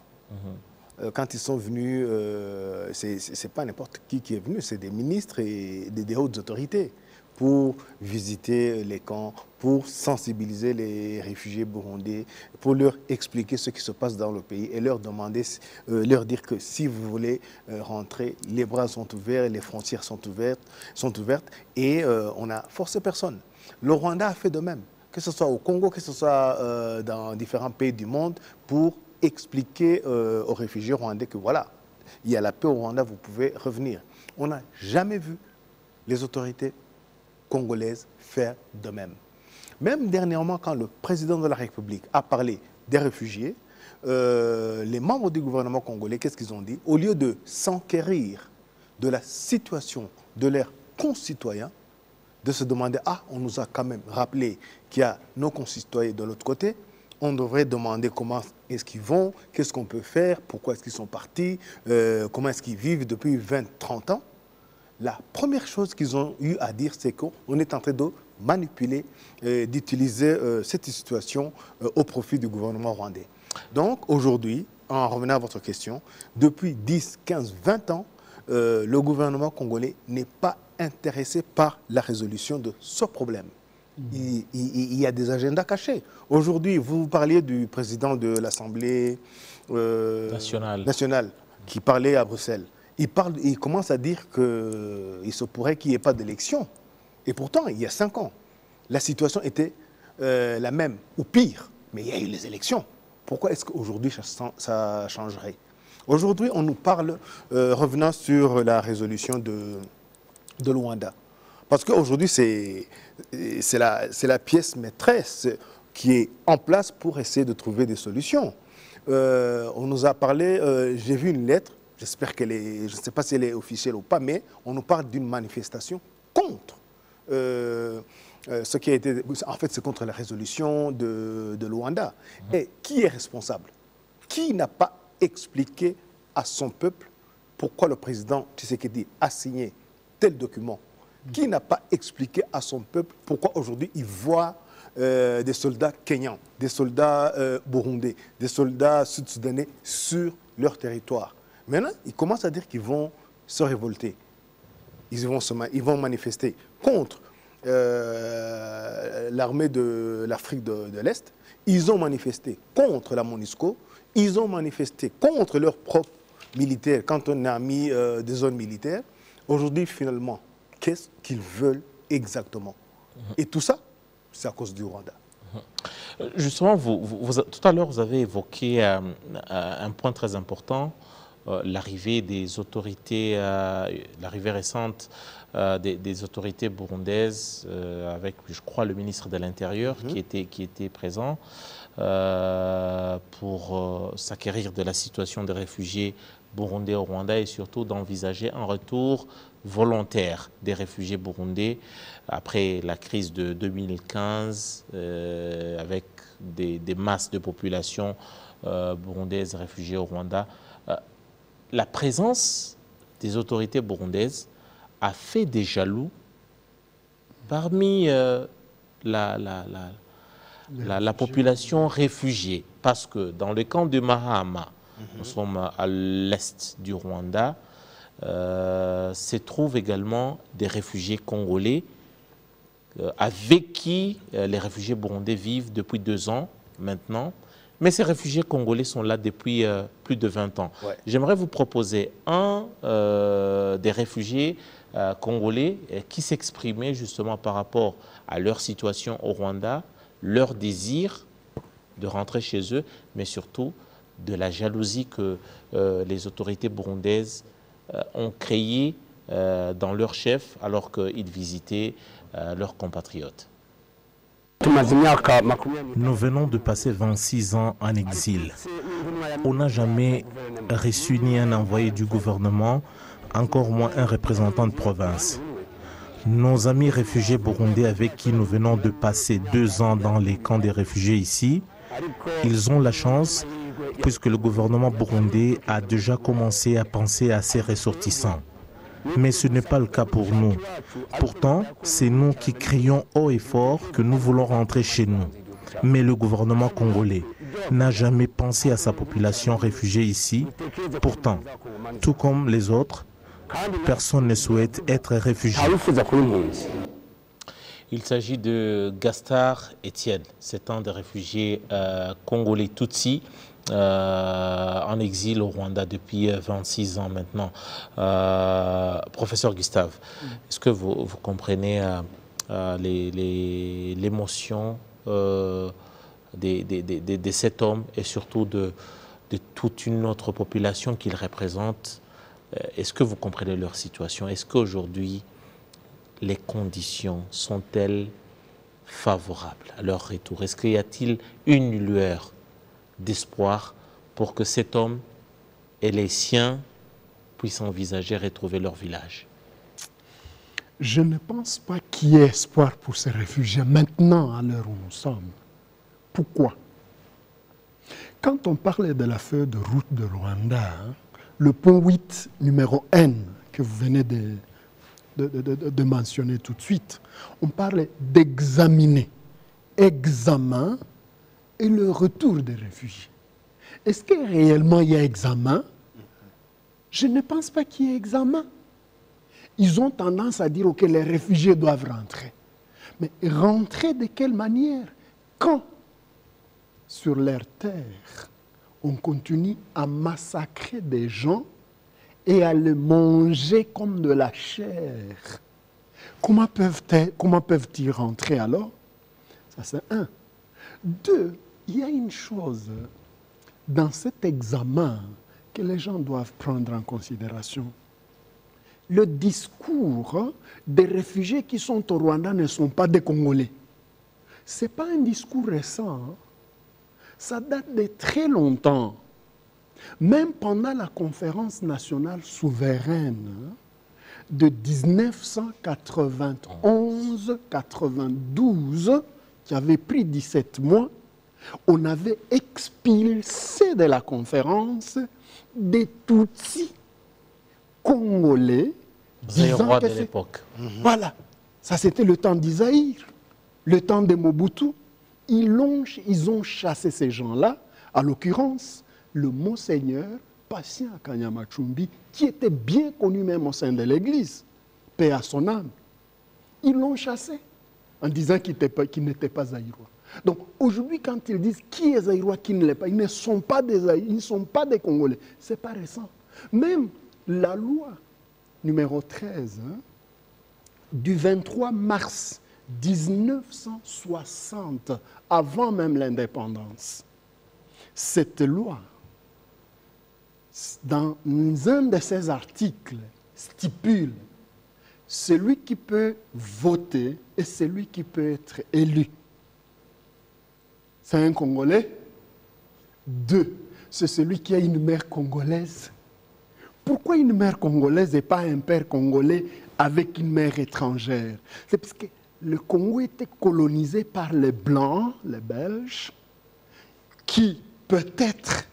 mm-hmm. quand ils sont venus, euh, c'est pas n'importe qui qui est venu, c'est des ministres et des, des hautes autorités, pour visiter les camps, pour sensibiliser les réfugiés burundais, pour leur expliquer ce qui se passe dans le pays et leur demander, euh, leur dire que si vous voulez euh, rentrer, les bras sont ouverts, les frontières sont ouvertes, sont ouvertes et euh, on n'a forcé personne. Le Rwanda a fait de même, que ce soit au Congo, que ce soit euh, dans différents pays du monde, pour expliquer euh, aux réfugiés rwandais que voilà, il y a la paix au Rwanda, vous pouvez revenir. On n'a jamais vu les autorités congolaises faire de même. Même dernièrement, quand le président de la République a parlé des réfugiés, euh, les membres du gouvernement congolais, qu'est-ce qu'ils ont dit? Au lieu de s'enquérir de la situation de leurs concitoyens, de se demander, ah, on nous a quand même rappelé qu'il y a nos concitoyens de l'autre côté, on devrait demander comment est-ce qu'ils vont, qu'est-ce qu'on peut faire, pourquoi est-ce qu'ils sont partis, euh, comment est-ce qu'ils vivent depuis vingt, trente ans. La première chose qu'ils ont eu à dire, c'est qu'on est en train de manipuler, euh, d'utiliser euh, cette situation euh, au profit du gouvernement rwandais. Donc aujourd'hui, en revenant à votre question, depuis dix, quinze, vingt ans, euh, le gouvernement congolais n'est pas intéressé par la résolution de ce problème. Il, il, il y a des agendas cachés. Aujourd'hui, vous parliez du président de l'Assemblée euh, nationale. nationale qui parlait à Bruxelles. Il, parle, il commence à dire qu'il se pourrait qu'il n'y ait pas d'élection. Et pourtant, il y a cinq ans, la situation était euh, la même, ou pire. Mais il y a eu les élections. Pourquoi est-ce qu'aujourd'hui, ça, ça changerait? Aujourd'hui, on nous parle, euh, revenant sur la résolution de, de Luanda. Parce qu'aujourd'hui, c'est la, la pièce maîtresse qui est en place pour essayer de trouver des solutions. Euh, on nous a parlé, euh, j'ai vu une lettre, j'espère qu'elle est, je ne sais pas si elle est officielle ou pas, mais on nous parle d'une manifestation contre euh, euh, ce qui a été... En fait, c'est contre la résolution de, de Luanda. Mmh. Et qui est responsable? Qui n'a pas expliqué à son peuple pourquoi le président Tshisekedi a signé tel document? Mmh. Qui n'a pas expliqué à son peuple pourquoi aujourd'hui il voit euh, des soldats kenyans, des soldats euh, burundais, des soldats sud-soudanais sur leur territoire? Maintenant, ils commencent à dire qu'ils vont se révolter. Ils vont, se, ils vont manifester contre euh, l'armée de l'Afrique de, de l'Est. Ils ont manifesté contre la MONUSCO. Ils ont manifesté contre leurs propres militaires quand on a mis euh, des zones militaires. Aujourd'hui, finalement, qu'est-ce qu'ils veulent exactement? Et tout ça, c'est à cause du Rwanda. Justement, vous, vous, vous, tout à l'heure, vous avez évoqué euh, un point très important. Euh, l'arrivée des autorités, euh, l'arrivée récente euh, des, des autorités burundaises, euh, avec, je crois, le ministre de l'Intérieur mmh. qui, était, qui était présent euh, pour euh, s'acquérir de la situation des réfugiés burundais au Rwanda et surtout d'envisager un retour volontaire des réfugiés burundais après la crise de deux mille quinze euh, avec des, des masses de population euh, burundaises réfugiées au Rwanda. Euh, La présence des autorités burundaises a fait des jaloux parmi euh, la, la, la, la, la population réfugiée. Parce que dans le camp de Mahama, mm-hmm. nous sommes à l'est du Rwanda, euh, se trouvent également des réfugiés congolais euh, avec qui euh, les réfugiés burundais vivent depuis deux ans maintenant. Mais ces réfugiés congolais sont là depuis euh, plus de vingt ans. Ouais. J'aimerais vous proposer un euh, des réfugiés euh, congolais euh, qui s'exprimait justement par rapport à leur situation au Rwanda, leur désir de rentrer chez eux, mais surtout de la jalousie que euh, les autorités burundaises euh, ont créée euh, dans leur chef alors qu'ils visitaient euh, leurs compatriotes. Nous venons de passer vingt-six ans en exil. On n'a jamais reçu ni un envoyé du gouvernement, encore moins un représentant de province. Nos amis réfugiés burundais avec qui nous venons de passer deux ans dans les camps des réfugiés ici, ils ont la chance puisque le gouvernement burundais a déjà commencé à penser à ses ressortissants. Mais ce n'est pas le cas pour nous. Pourtant, c'est nous qui crions haut et fort que nous voulons rentrer chez nous. Mais le gouvernement congolais n'a jamais pensé à sa population réfugiée ici. Pourtant, tout comme les autres, personne ne souhaite être réfugié. Il s'agit de Gastar Etienne, c'est un des réfugiés euh, congolais Tutsi, Euh, en exil au Rwanda depuis vingt-six ans maintenant. Euh, professeur Gustave, est-ce que vous, vous comprenez euh, euh, l'émotion euh, de, de, de, de cet homme et surtout de, de toute une autre population qu'il représente? Est-ce que vous comprenez leur situation? Est-ce qu'aujourd'hui, les conditions sont-elles favorables à leur retour? Est-ce qu'il y a-t-il une lueur d'espoir pour que cet homme et les siens puissent envisager retrouver leur village? Je ne pense pas qu'il y ait espoir pour ces réfugiés maintenant, à l'heure où nous sommes. Pourquoi? Quand on parlait de la feuille de route de Rwanda, hein, le point huit, numéro N, que vous venez de, de, de, de, de mentionner tout de suite, on parlait d'examiner, examen, et le retour des réfugiés. Est-ce que réellement il y a examen? Je ne pense pas qu'il y ait examen. Ils ont tendance à dire que okay, les réfugiés doivent rentrer. Mais rentrer de quelle manière? Quand, sur leur terre, on continue à massacrer des gens et à les manger comme de la chair? Comment peuvent-ils comment peuvent-ils rentrer alors? Ça, c'est un. Deux, il y a une chose dans cet examen que les gens doivent prendre en considération. Le discours des réfugiés qui sont au Rwanda ne sont pas des Congolais. Ce n'est pas un discours récent. Ça date de très longtemps. Même pendant la conférence nationale souveraine de mille neuf cent quatre-vingt-onze quatre-vingt-douze, qui avait pris dix-sept mois, on avait expulsé de la conférence des Tutsis congolais. Zaïrois de l'époque. Voilà, ça c'était le temps d'Isaïre, le temps de Mobutu. Ils ont, ils ont chassé ces gens-là, à l'occurrence, le Monseigneur Patient Kanyamachumbi, qui était bien connu même au sein de l'Église, paix à son âme. Ils l'ont chassé en disant qu'ils qu n'étaient pas Zaïrois. Donc aujourd'hui, quand ils disent qui est Zaïrois, qui ne l'est pas, ils ne sont pas des Zaïrois, ils ne sont pas des Congolais. Ce n'est pas récent. Même la loi numéro treize hein, du vingt-trois mars mille neuf cent soixante, avant même l'indépendance, cette loi, dans un de ses articles, stipule: celui qui peut voter et celui qui peut être élu, c'est un Congolais. Deux, c'est celui qui a une mère congolaise. Pourquoi une mère congolaise et pas un père congolais avec une mère étrangère? C'est parce que le Congo était colonisé par les Blancs, les Belges, qui peut-être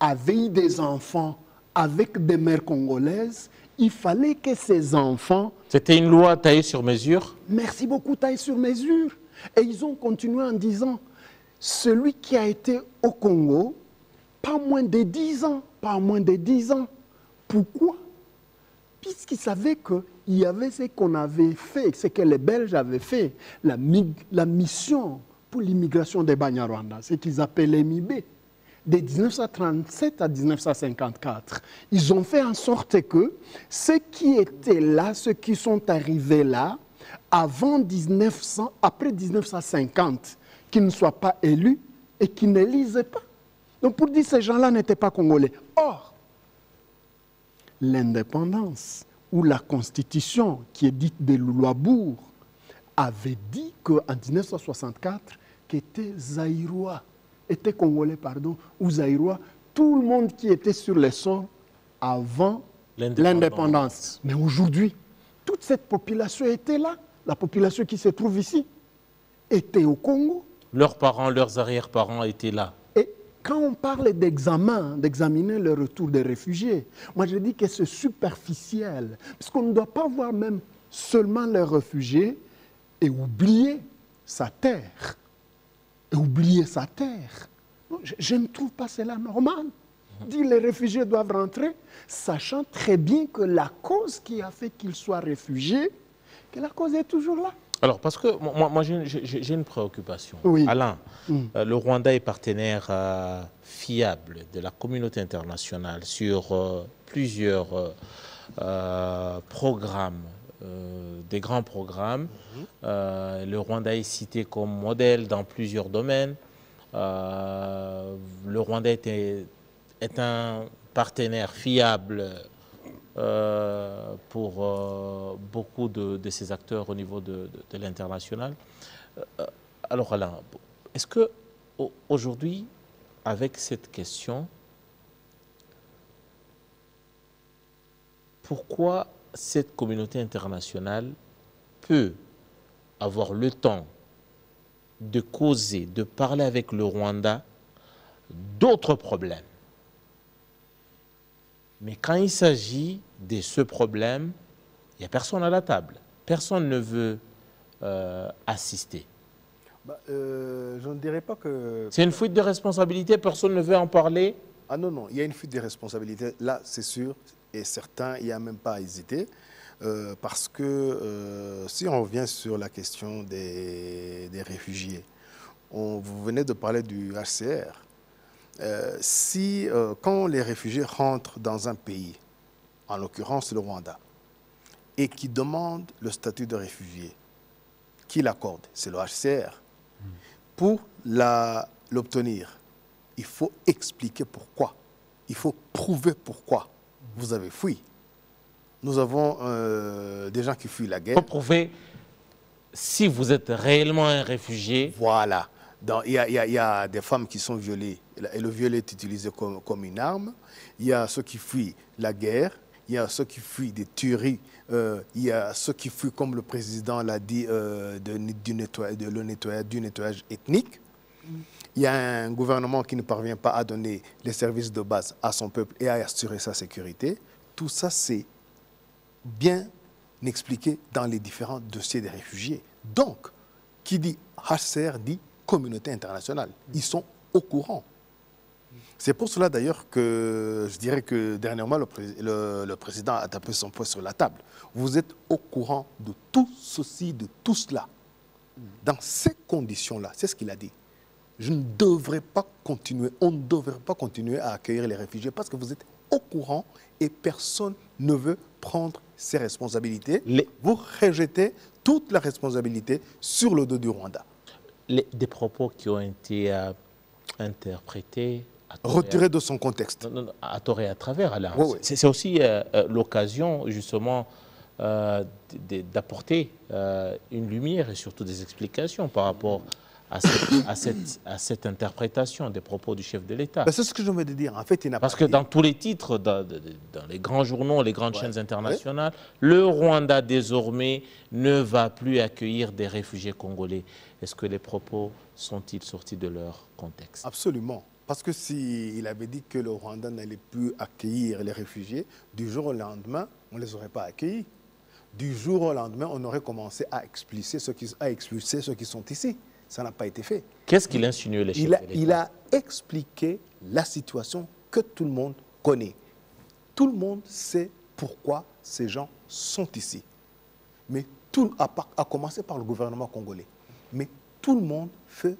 avaient eu des enfants avec des mères congolaises. Il fallait que ces enfants... C'était une loi taillée sur mesure. Merci beaucoup, taillée sur mesure. Et ils ont continué en disant, celui qui a été au Congo, pas moins de dix ans, pas moins de dix ans. Pourquoi? Puisqu'ils savaient qu'il y avait ce qu'on avait fait, ce que les Belges avaient fait, la, mi la mission pour l'immigration des Banyarwanda, ce qu'ils appellent M I B, de mille neuf cent trente-sept à mille neuf cent cinquante-quatre, ils ont fait en sorte que ceux qui étaient là, ceux qui sont arrivés là, avant mille neuf cents, après mille neuf cent cinquante, qu'ils ne soient pas élus et qu'ils ne lisent pas. Donc pour dire que ces gens-là n'étaient pas congolais. Or, l'indépendance ou la constitution qui est dite de Lulwabourg avait dit qu'en mille neuf cent soixante-quatre, qu'il était Zaïrois, était Congolais, pardon, ou Zaïrois, tout le monde qui était sur les sons avant l'indépendance. Mais aujourd'hui, toute cette population était là. La population qui se trouve ici était au Congo. Leurs parents, leurs arrière-parents étaient là. Et quand on parle d'examen, d'examiner le retour des réfugiés, moi je dis que c'est superficiel, parce qu'on ne doit pas voir même seulement les réfugiés et oublier sa terre. Et oublier sa terre. Je, je ne trouve pas cela normal. Dit les réfugiés doivent rentrer, sachant très bien que la cause qui a fait qu'ils soient réfugiés, que la cause est toujours là. Alors, parce que moi, moi j'ai une préoccupation. Oui. Alain, mmh. euh, le Rwanda est partenaire euh, fiable de la communauté internationale sur euh, plusieurs euh, euh, programmes, euh, des grands programmes. Mmh. Euh, le Rwanda est cité comme modèle dans plusieurs domaines. Euh, le Rwanda est, est un partenaire fiable Euh, pour euh, beaucoup de, de ces acteurs au niveau de, de, de l'international. Euh, alors Alain, est-ce qu'aujourd'hui, avec cette question, pourquoi cette communauté internationale peut avoir le temps de causer, de parler avec le Rwanda d'autres problèmes? Mais quand il s'agit de ce problème, il n'y a personne à la table. Personne ne veut euh, assister. Bah, euh, je ne dirais pas que... C'est une fuite de responsabilité, personne ne veut en parler. Ah non, non, il y a une fuite de responsabilité. Là, c'est sûr et certain, il n'y a même pas à hésiter. Euh, parce que euh, si on revient sur la question des, des réfugiés, on, vous venez de parler du H C R. Euh, si, euh, quand les réfugiés rentrent dans un pays, en l'occurrence le Rwanda, et qui demandent le statut de réfugié, qui l'accorde? C'est le H C R. Mmh. Pour l'obtenir, il faut expliquer pourquoi. Il faut prouver pourquoi vous avez fui. Nous avons euh, des gens qui fuient la guerre. Il faut prouver si vous êtes réellement un réfugié. Voilà. Il y, y, y a des femmes qui sont violées, et le viol est utilisé comme, comme une arme. Il y a ceux qui fuient la guerre, il y a ceux qui fuient des tueries, euh, il y a ceux qui fuient, comme le président l'a dit, euh, de, du, nettoyage, de, le nettoyage, du nettoyage ethnique. Il y a un gouvernement qui ne parvient pas à donner les services de base à son peuple et à assurer sa sécurité. Tout ça, c'est bien expliqué dans les différents dossiers des réfugiés. Donc, qui dit H C R dit communauté internationale. Ils sont au courant. C'est pour cela d'ailleurs que je dirais que dernièrement le, pré le, le président a tapé son poing sur la table. Vous êtes au courant de tout ceci, de tout cela. Dans ces conditions-là, c'est ce qu'il a dit. Je ne devrais pas continuer, on ne devrait pas continuer à accueillir les réfugiés parce que vous êtes au courant et personne ne veut prendre ses responsabilités. Les... Vous rejetez toute la responsabilité sur le dos du Rwanda. Les, des propos qui ont été euh, interprétés... Retirés de son contexte. Non, non, à tort et à travers, Alain. Oui, oui. C'est aussi euh, l'occasion, justement, euh, d'apporter euh, une lumière et surtout des explications par rapport à cette, à cette, à cette interprétation des propos du chef de l'État. Ben, c'est ce que je veux dire. En fait, il n'a pas... Parce que dans tous les titres, dans, dans les grands journaux, les grandes ouais. chaînes internationales, ouais. le Rwanda, désormais, ne va plus accueillir des réfugiés congolais. Est-ce que les propos sont-ils sortis de leur contexte? Absolument. Parce que s'il avait dit que le Rwanda n'allait plus accueillir les réfugiés, du jour au lendemain, on ne les aurait pas accueillis. Du jour au lendemain, on aurait commencé à expulser ceux qui, à expulser ceux qui sont ici. Ça n'a pas été fait. Qu'est-ce qu'il insinue, les chefs de l'État ? Il a expliqué la situation que tout le monde connaît. Tout le monde sait pourquoi ces gens sont ici. Mais tout, à, part, à commencer par le gouvernement congolais. Mais tout le monde fait,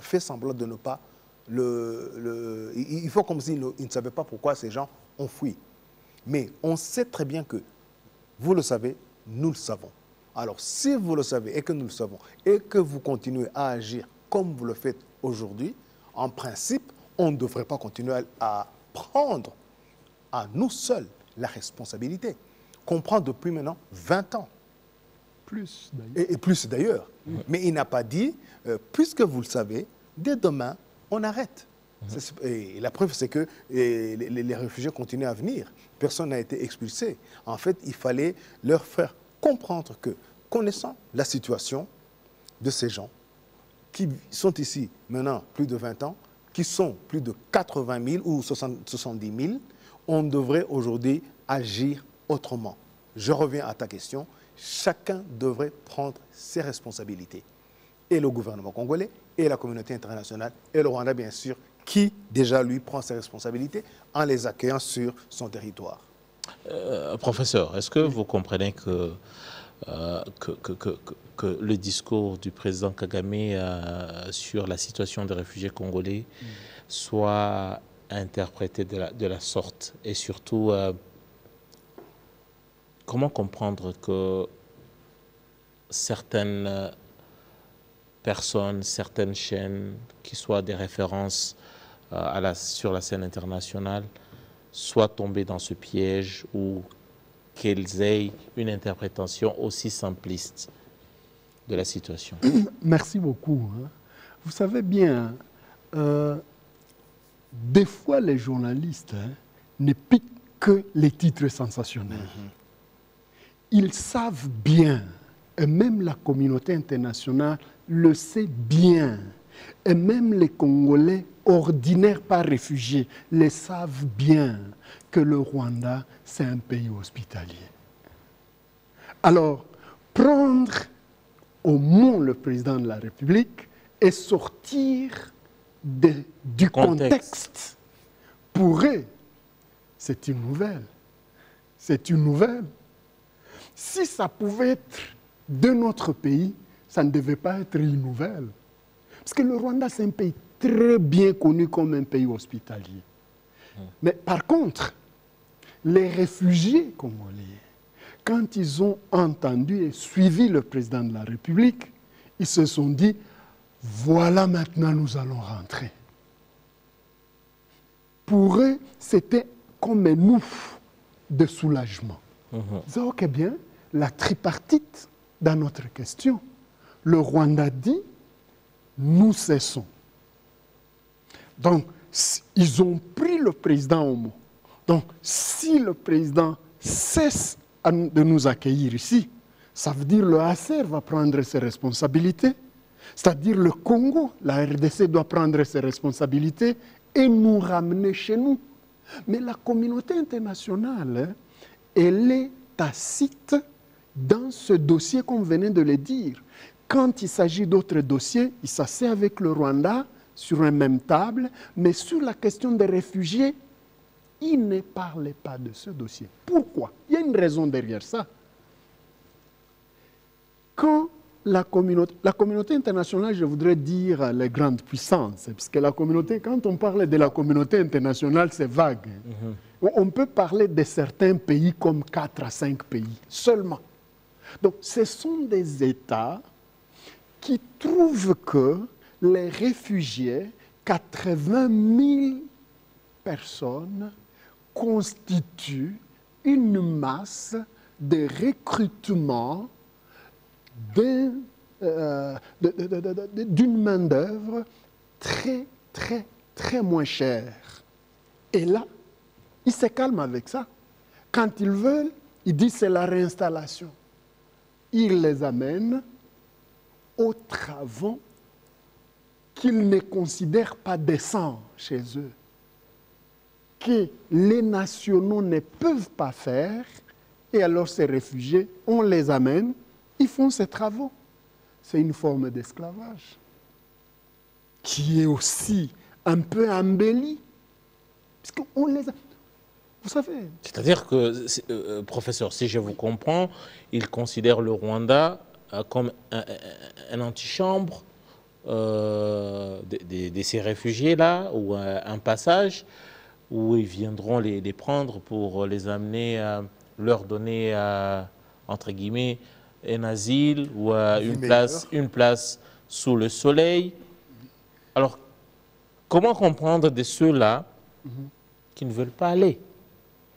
fait semblant de ne pas... Le, le, il faut comme s'il ne savait pas pourquoi ces gens ont fui. Mais on sait très bien que, vous le savez, nous le savons. Alors si vous le savez et que nous le savons, et que vous continuez à agir comme vous le faites aujourd'hui, en principe, on ne devrait pas continuer à prendre à nous seuls la responsabilité qu'on prend depuis maintenant vingt ans. Plus d'ailleurs. Et, et plus d'ailleurs. Ouais. Mais il n'a pas dit, euh, puisque vous le savez, dès demain, on arrête. Et la preuve, c'est que les, les, les réfugiés continuent à venir. Personne n'a été expulsé. En fait, il fallait leur faire comprendre que, connaissant la situation de ces gens qui sont ici maintenant plus de vingt ans, qui sont plus de quatre-vingt mille ou soixante-dix mille, on devrait aujourd'hui agir autrement. Je reviens à ta question. Chacun devrait prendre ses responsabilités. Et le gouvernement congolais, et la communauté internationale, et le Rwanda, bien sûr, qui déjà, lui, prend ses responsabilités en les accueillant sur son territoire. Euh, professeur, est-ce que vous comprenez que, euh, que, que, que, que le discours du président Kagame euh, sur la situation des réfugiés congolais mmh. soit interprété de la, de la sorte? Et surtout, euh, comment comprendre que certaines personnes, certaines chaînes qui soient des références euh, à la, sur la scène internationale soient tombées dans ce piège ou qu'elles aient une interprétation aussi simpliste de la situation? Merci beaucoup. Vous savez bien, euh, des fois les journalistes hein, ne piquent que les titres sensationnels. Mmh. Ils savent bien, et même la communauté internationale le sait bien, et même les Congolais ordinaires, pas réfugiés, le savent bien que le Rwanda, c'est un pays hospitalier. Alors, prendre au mot le président de la République et sortir de, du contexte. contexte, pour eux, c'est une nouvelle. C'est une nouvelle. Si ça pouvait être de notre pays, ça ne devait pas être une nouvelle. Parce que le Rwanda, c'est un pays très bien connu comme un pays hospitalier. Mmh. Mais par contre, les réfugiés congolais, quand ils ont entendu et suivi le président de la République, ils se sont dit, voilà maintenant nous allons rentrer. Pour eux, c'était comme un ouf de soulagement. Mmh. Ils disaient, ok bien, la tripartite dans notre question, le Rwanda dit, nous cessons. Donc, ils ont pris le président au mot. Donc, si le président cesse de nous accueillir ici, ça veut dire que le H C R va prendre ses responsabilités, c'est-à-dire le Congo, la R D C doit prendre ses responsabilités et nous ramener chez nous. Mais la communauté internationale, elle est tacite dans ce dossier qu'on venait de le dire. Quand il s'agit d'autres dossiers, il s'assied avec le Rwanda sur une même table, mais sur la question des réfugiés, il ne parle pas de ce dossier. Pourquoi? Il y a une raison derrière ça. Quand la communauté, la communauté internationale, je voudrais dire les grandes puissances, parce que la communauté, quand on parle de la communauté internationale, c'est vague. Mm-hmm. On peut parler de certains pays comme quatre à cinq pays seulement. Donc, ce sont des États qui trouvent que les réfugiés, quatre-vingt mille personnes, constituent une masse de recrutement d'une euh, main-d'œuvre très, très, très moins chère. Et là, ils se calment avec ça. Quand ils veulent, ils disent c'est la réinstallation. Ils les amènent aux travaux qu'ils ne considèrent pas décents chez eux, que les nationaux ne peuvent pas faire, et alors ces réfugiés, on les amène, ils font ces travaux. C'est une forme d'esclavage qui est aussi un peu embellie, parce qu'on les a... Vous savez. C'est-à-dire que, euh, professeur, si je vous comprends, il considère le Rwanda euh, comme un, un, un antichambre euh, de, de, de ces réfugiés-là, ou euh, un passage où ils viendront les, les prendre pour les amener, euh, leur donner, euh, entre guillemets, un asile ou euh, une, place, une place sous le soleil. Alors, comment comprendre de ceux-là mm-hmm. qui ne veulent pas aller,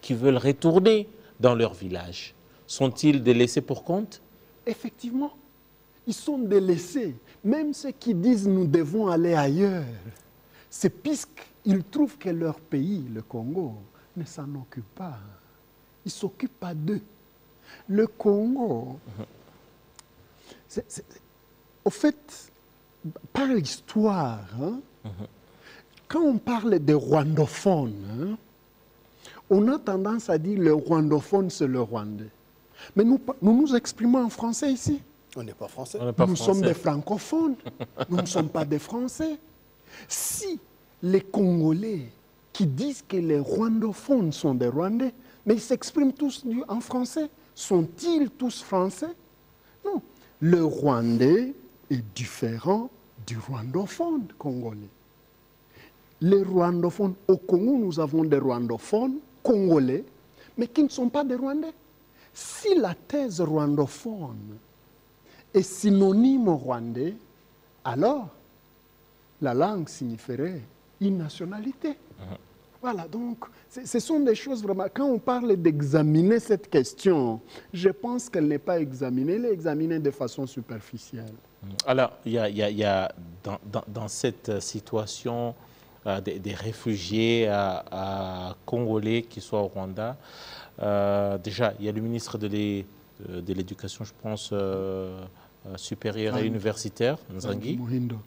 qui veulent retourner dans leur village? Sont-ils des laissés pour compte? effectivement, ils sont délaissés. Même ceux qui disent nous devons aller ailleurs, c'est puisqu'ils trouvent que leur pays, le Congo, ne s'en occupe pas. Ils ne s'occupent pas d'eux. Le Congo, c'est, c'est, au fait, par histoire, hein, uh-huh. quand on parle de rwandophones, hein, on a tendance à dire le rwandophone, c'est le Rwandais. Mais nous, nous nous exprimons en français ici. On n'est pas français. On n'est pas nous français. Sommes des francophones. Nous ne sommes pas des Français. Si les Congolais qui disent que les rwandophones sont des Rwandais, mais ils s'expriment tous en français, sont-ils tous français? Non. Le Rwandais est différent du rwandophone congolais. Les rwandophones, au Congo, nous avons des rwandophones congolais, mais qui ne sont pas des Rwandais. Si la thèse rwandophone est synonyme au Rwandais, alors la langue signifierait une nationalité. Uh-huh. Voilà, donc, ce sont des choses vraiment... Quand on parle d'examiner cette question, je pense qu'elle n'est pas examinée, elle est examinée de façon superficielle. Alors, il y a, y a, y a dans, dans, dans cette situation euh, des, des réfugiés à, à congolais qui sont au Rwanda, euh, déjà, il y a le ministre de l'Éducation, je pense, euh, euh, supérieure et universitaire, Nzangi,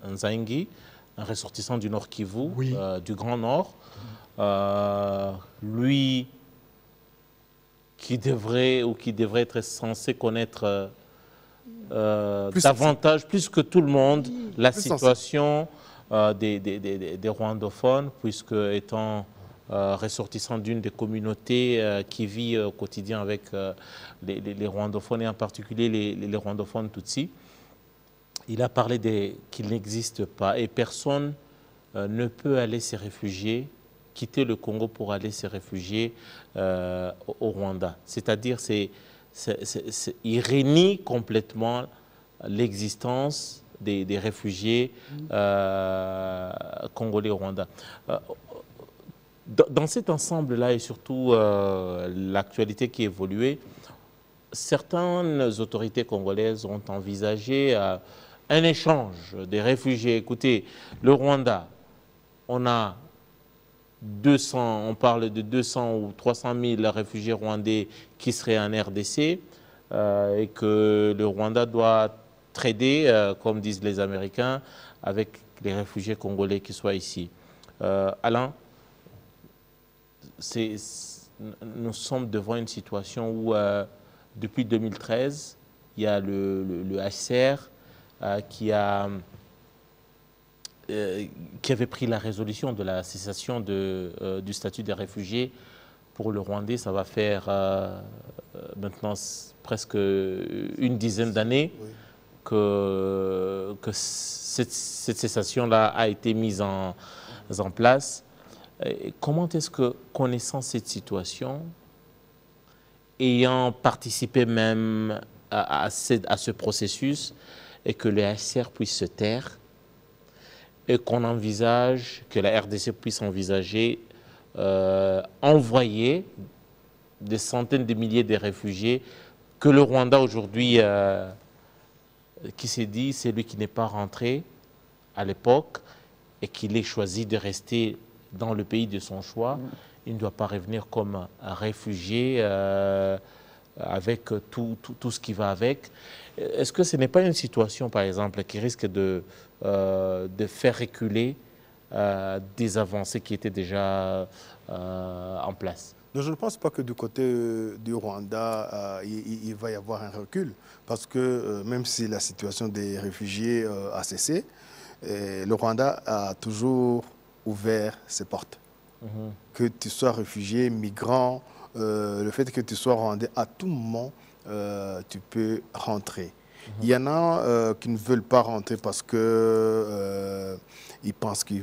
Nzangi, un ressortissant du Nord Kivu, oui. euh, du Grand Nord, Euh, lui qui devrait ou qui devrait être censé connaître euh, plus davantage, plus que tout le monde, la plus situation euh, des, des, des, des rwandophones, puisque étant euh, ressortissant d'une des communautés euh, qui vit au quotidien avec euh, les, les, les rwandophones et en particulier les, les, les rwandophones tutsis, il a parlé qu'il n'existe pas et personne euh, ne peut aller se réfugier quitter le Congo pour aller se réfugier euh, au Rwanda. C'est-à-dire, il rénie complètement l'existence des, des réfugiés euh, congolais au Rwanda. Euh, dans, dans cet ensemble-là, et surtout euh, l'actualité qui évoluait, certaines autorités congolaises ont envisagé euh, un échange des réfugiés. Écoutez, le Rwanda, on a... deux cents, on parle de deux cents ou trois cent mille réfugiés rwandais qui seraient en R D C euh, et que le Rwanda doit trader, euh, comme disent les Américains, avec les réfugiés congolais qui soient ici. Euh, Alain, c'est, nous sommes devant une situation où, euh, depuis deux mille treize, il y a le, le, le H C R euh, qui a... Euh, qui avait pris la résolution de la cessation de, euh, du statut des réfugiés pour le Rwandais. Ça va faire euh, maintenant presque une dizaine d'années que, que cette, cette cessation-là a été mise en, en place. Et comment est-ce que, connaissant cette situation, ayant participé même à, à, ce, à ce processus, et que le H C R puisse se taire, et qu'on envisage, que la R D C puisse envisager euh, envoyer des centaines de milliers de réfugiés que le Rwanda aujourd'hui, euh, qui s'est dit, c'est lui qui n'est pas rentré à l'époque et qu'il ait choisi de rester dans le pays de son choix, il ne doit pas revenir comme un réfugié euh, avec tout, tout, tout ce qui va avec. Est-ce que ce n'est pas une situation, par exemple, qui risque de, euh, de faire reculer euh, des avancées qui étaient déjà euh, en place? Non, je ne pense pas que du côté euh, du Rwanda, euh, il, il va y avoir un recul, parce que euh, même si la situation des réfugiés euh, a cessé, euh, le Rwanda a toujours ouvert ses portes. Mmh. Que tu sois réfugié, migrant, euh, le fait que tu sois rwandais, à tout moment, Euh, tu peux rentrer. Mm-hmm. Il y en a euh, qui ne veulent pas rentrer parce que euh, ils pensent qu'ils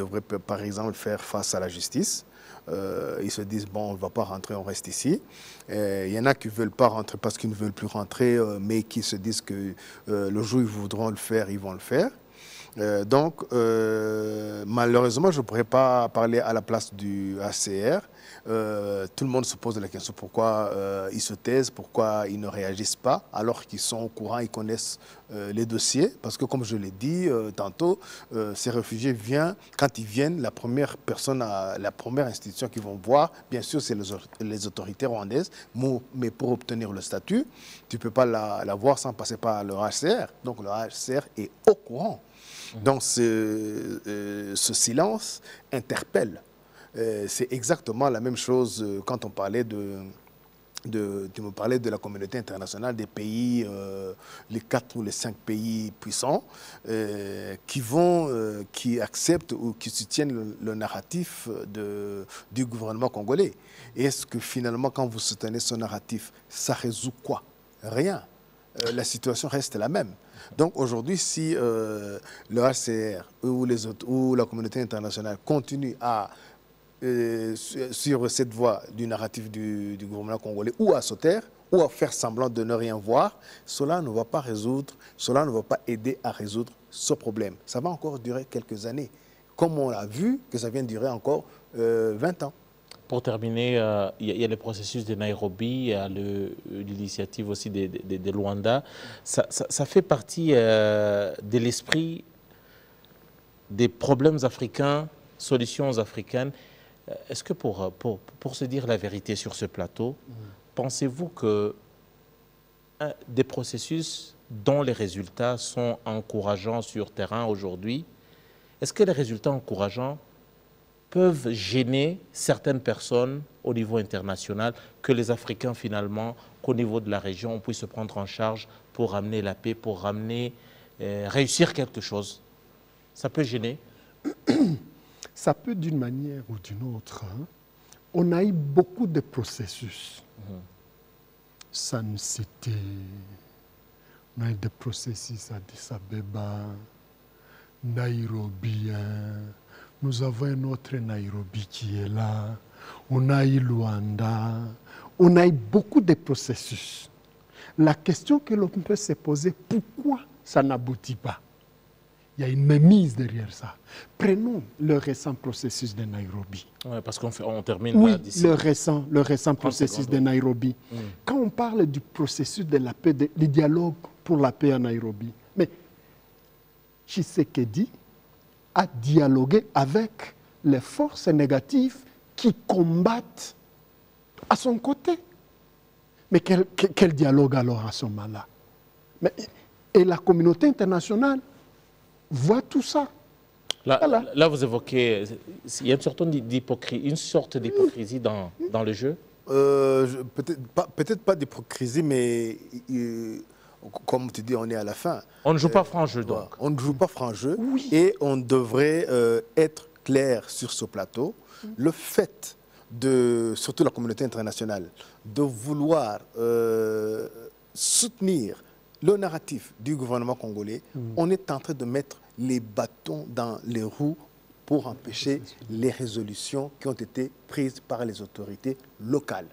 devraient, par exemple, faire face à la justice. Euh, ils se disent, bon, on ne va pas rentrer, on reste ici. Et il y en a qui ne veulent pas rentrer parce qu'ils ne veulent plus rentrer, euh, mais qui se disent que euh, le jour où ils voudront le faire, ils vont le faire. Euh, donc, euh, malheureusement, je ne pourrais pas parler à la place du H C R. Euh, tout le monde se pose la question pourquoi euh, ils se taisent, pourquoi ils ne réagissent pas, alors qu'ils sont au courant, ils connaissent euh, les dossiers. Parce que, comme je l'ai dit euh, tantôt, euh, ces réfugiés viennent, quand ils viennent, la première personne, à, la première institution qu'ils vont voir, bien sûr, c'est les, les autorités rwandaises. Mais pour obtenir le statut, tu ne peux pas la, la voir sans passer par le H C R. Donc, le H C R est au courant. Donc, ce, euh, ce silence interpelle. Euh, c'est exactement la même chose quand on parlait de... De, tu me parlais de la communauté internationale, des pays, euh, les quatre ou les cinq pays puissants euh, qui vont, euh, qui acceptent ou qui soutiennent le, le narratif de, du gouvernement congolais. Est-ce que finalement, quand vous soutenez ce narratif, ça résout quoi? Rien. Euh, la situation reste la même. Donc aujourd'hui, si euh, le H C R ou, les autres, ou la communauté internationale continue à Euh, sur cette voie du narratif du, du gouvernement congolais, ou à sauter, ou à faire semblant de ne rien voir, cela ne va pas résoudre, cela ne va pas aider à résoudre ce problème. Ça va encore durer quelques années, comme on l'a vu que ça vient de durer encore euh, vingt ans. Pour terminer, il euh, y, y a le processus de Nairobi, il y a l'initiative aussi de, de, de, de Luanda. Ça, ça, ça fait partie euh, de l'esprit des problèmes africains, solutions africaines. Est-ce que pour, pour, pour se dire la vérité sur ce plateau, mmh. pensez-vous que un, des processus dont les résultats sont encourageants sur terrain aujourd'hui, est-ce que les résultats encourageants peuvent gêner certaines personnes au niveau international, que les Africains finalement, qu'au niveau de la région, on puisse se prendre en charge pour ramener la paix, pour ramener, euh, réussir quelque chose? Ça peut gêner? Ça peut d'une manière ou d'une autre. Hein. On a eu beaucoup de processus. Mmh. Ça ne s'était... On a eu des processus à Addis Abeba, Nairobi. Hein. Nous avons un autre Nairobi qui est là. On a eu Luanda. On a eu beaucoup de processus. La question que l'on peut se poser, pourquoi ça n'aboutit pas? Il y a une mainmise derrière ça. Prenons le récent processus de Nairobi. Ouais, parce qu'on on termine oui, là, d'ici. Le récent, le récent processus de Nairobi. Mmh. Quand on parle du processus de la paix, du dialogue pour la paix à Nairobi, mais Tshisekedi a dialogué avec les forces négatives qui combattent à son côté. Mais quel, quel dialogue alors à ce moment-là? Et la communauté internationale voit tout ça. Là, voilà. Là vous évoquez, il y a une sorte d'hypocrisie dans, dans le jeu euh, je, peut-être pas, peut-être pas d'hypocrisie, mais euh, comme tu dis, on est à la fin. On ne joue euh, pas franc jeu, donc. Ouais, on ne joue pas franc jeu, oui. Et on devrait euh, être clair sur ce plateau. Mmh. Le fait de, surtout la communauté internationale, de vouloir euh, soutenir le narratif du gouvernement congolais, mmh. on est en train de mettre les bâtons dans les roues pour empêcher les résolutions qui ont été prises par les autorités locales.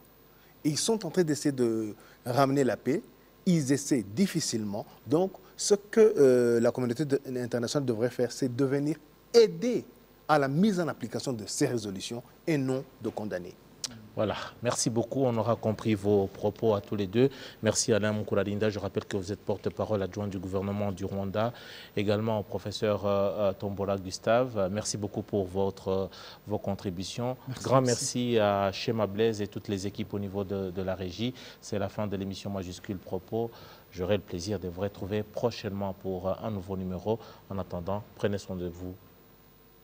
Et ils sont en train d'essayer de ramener la paix, ils essaient difficilement. Donc, ce que euh, la communauté internationale devrait faire, c'est de venir aider à la mise en application de ces résolutions et non de condamner. Voilà, merci beaucoup. On aura compris vos propos à tous les deux. Merci Alain Nkuralinda. Je rappelle que vous êtes porte-parole adjoint du gouvernement du Rwanda, également au professeur euh, Tombola Gustave. Merci beaucoup pour votre, vos contributions. Merci, Grand merci, merci à Chema Blaise et toutes les équipes au niveau de, de la régie. C'est la fin de l'émission Majuscule Propos. J'aurai le plaisir de vous retrouver prochainement pour un nouveau numéro. En attendant, prenez soin de vous.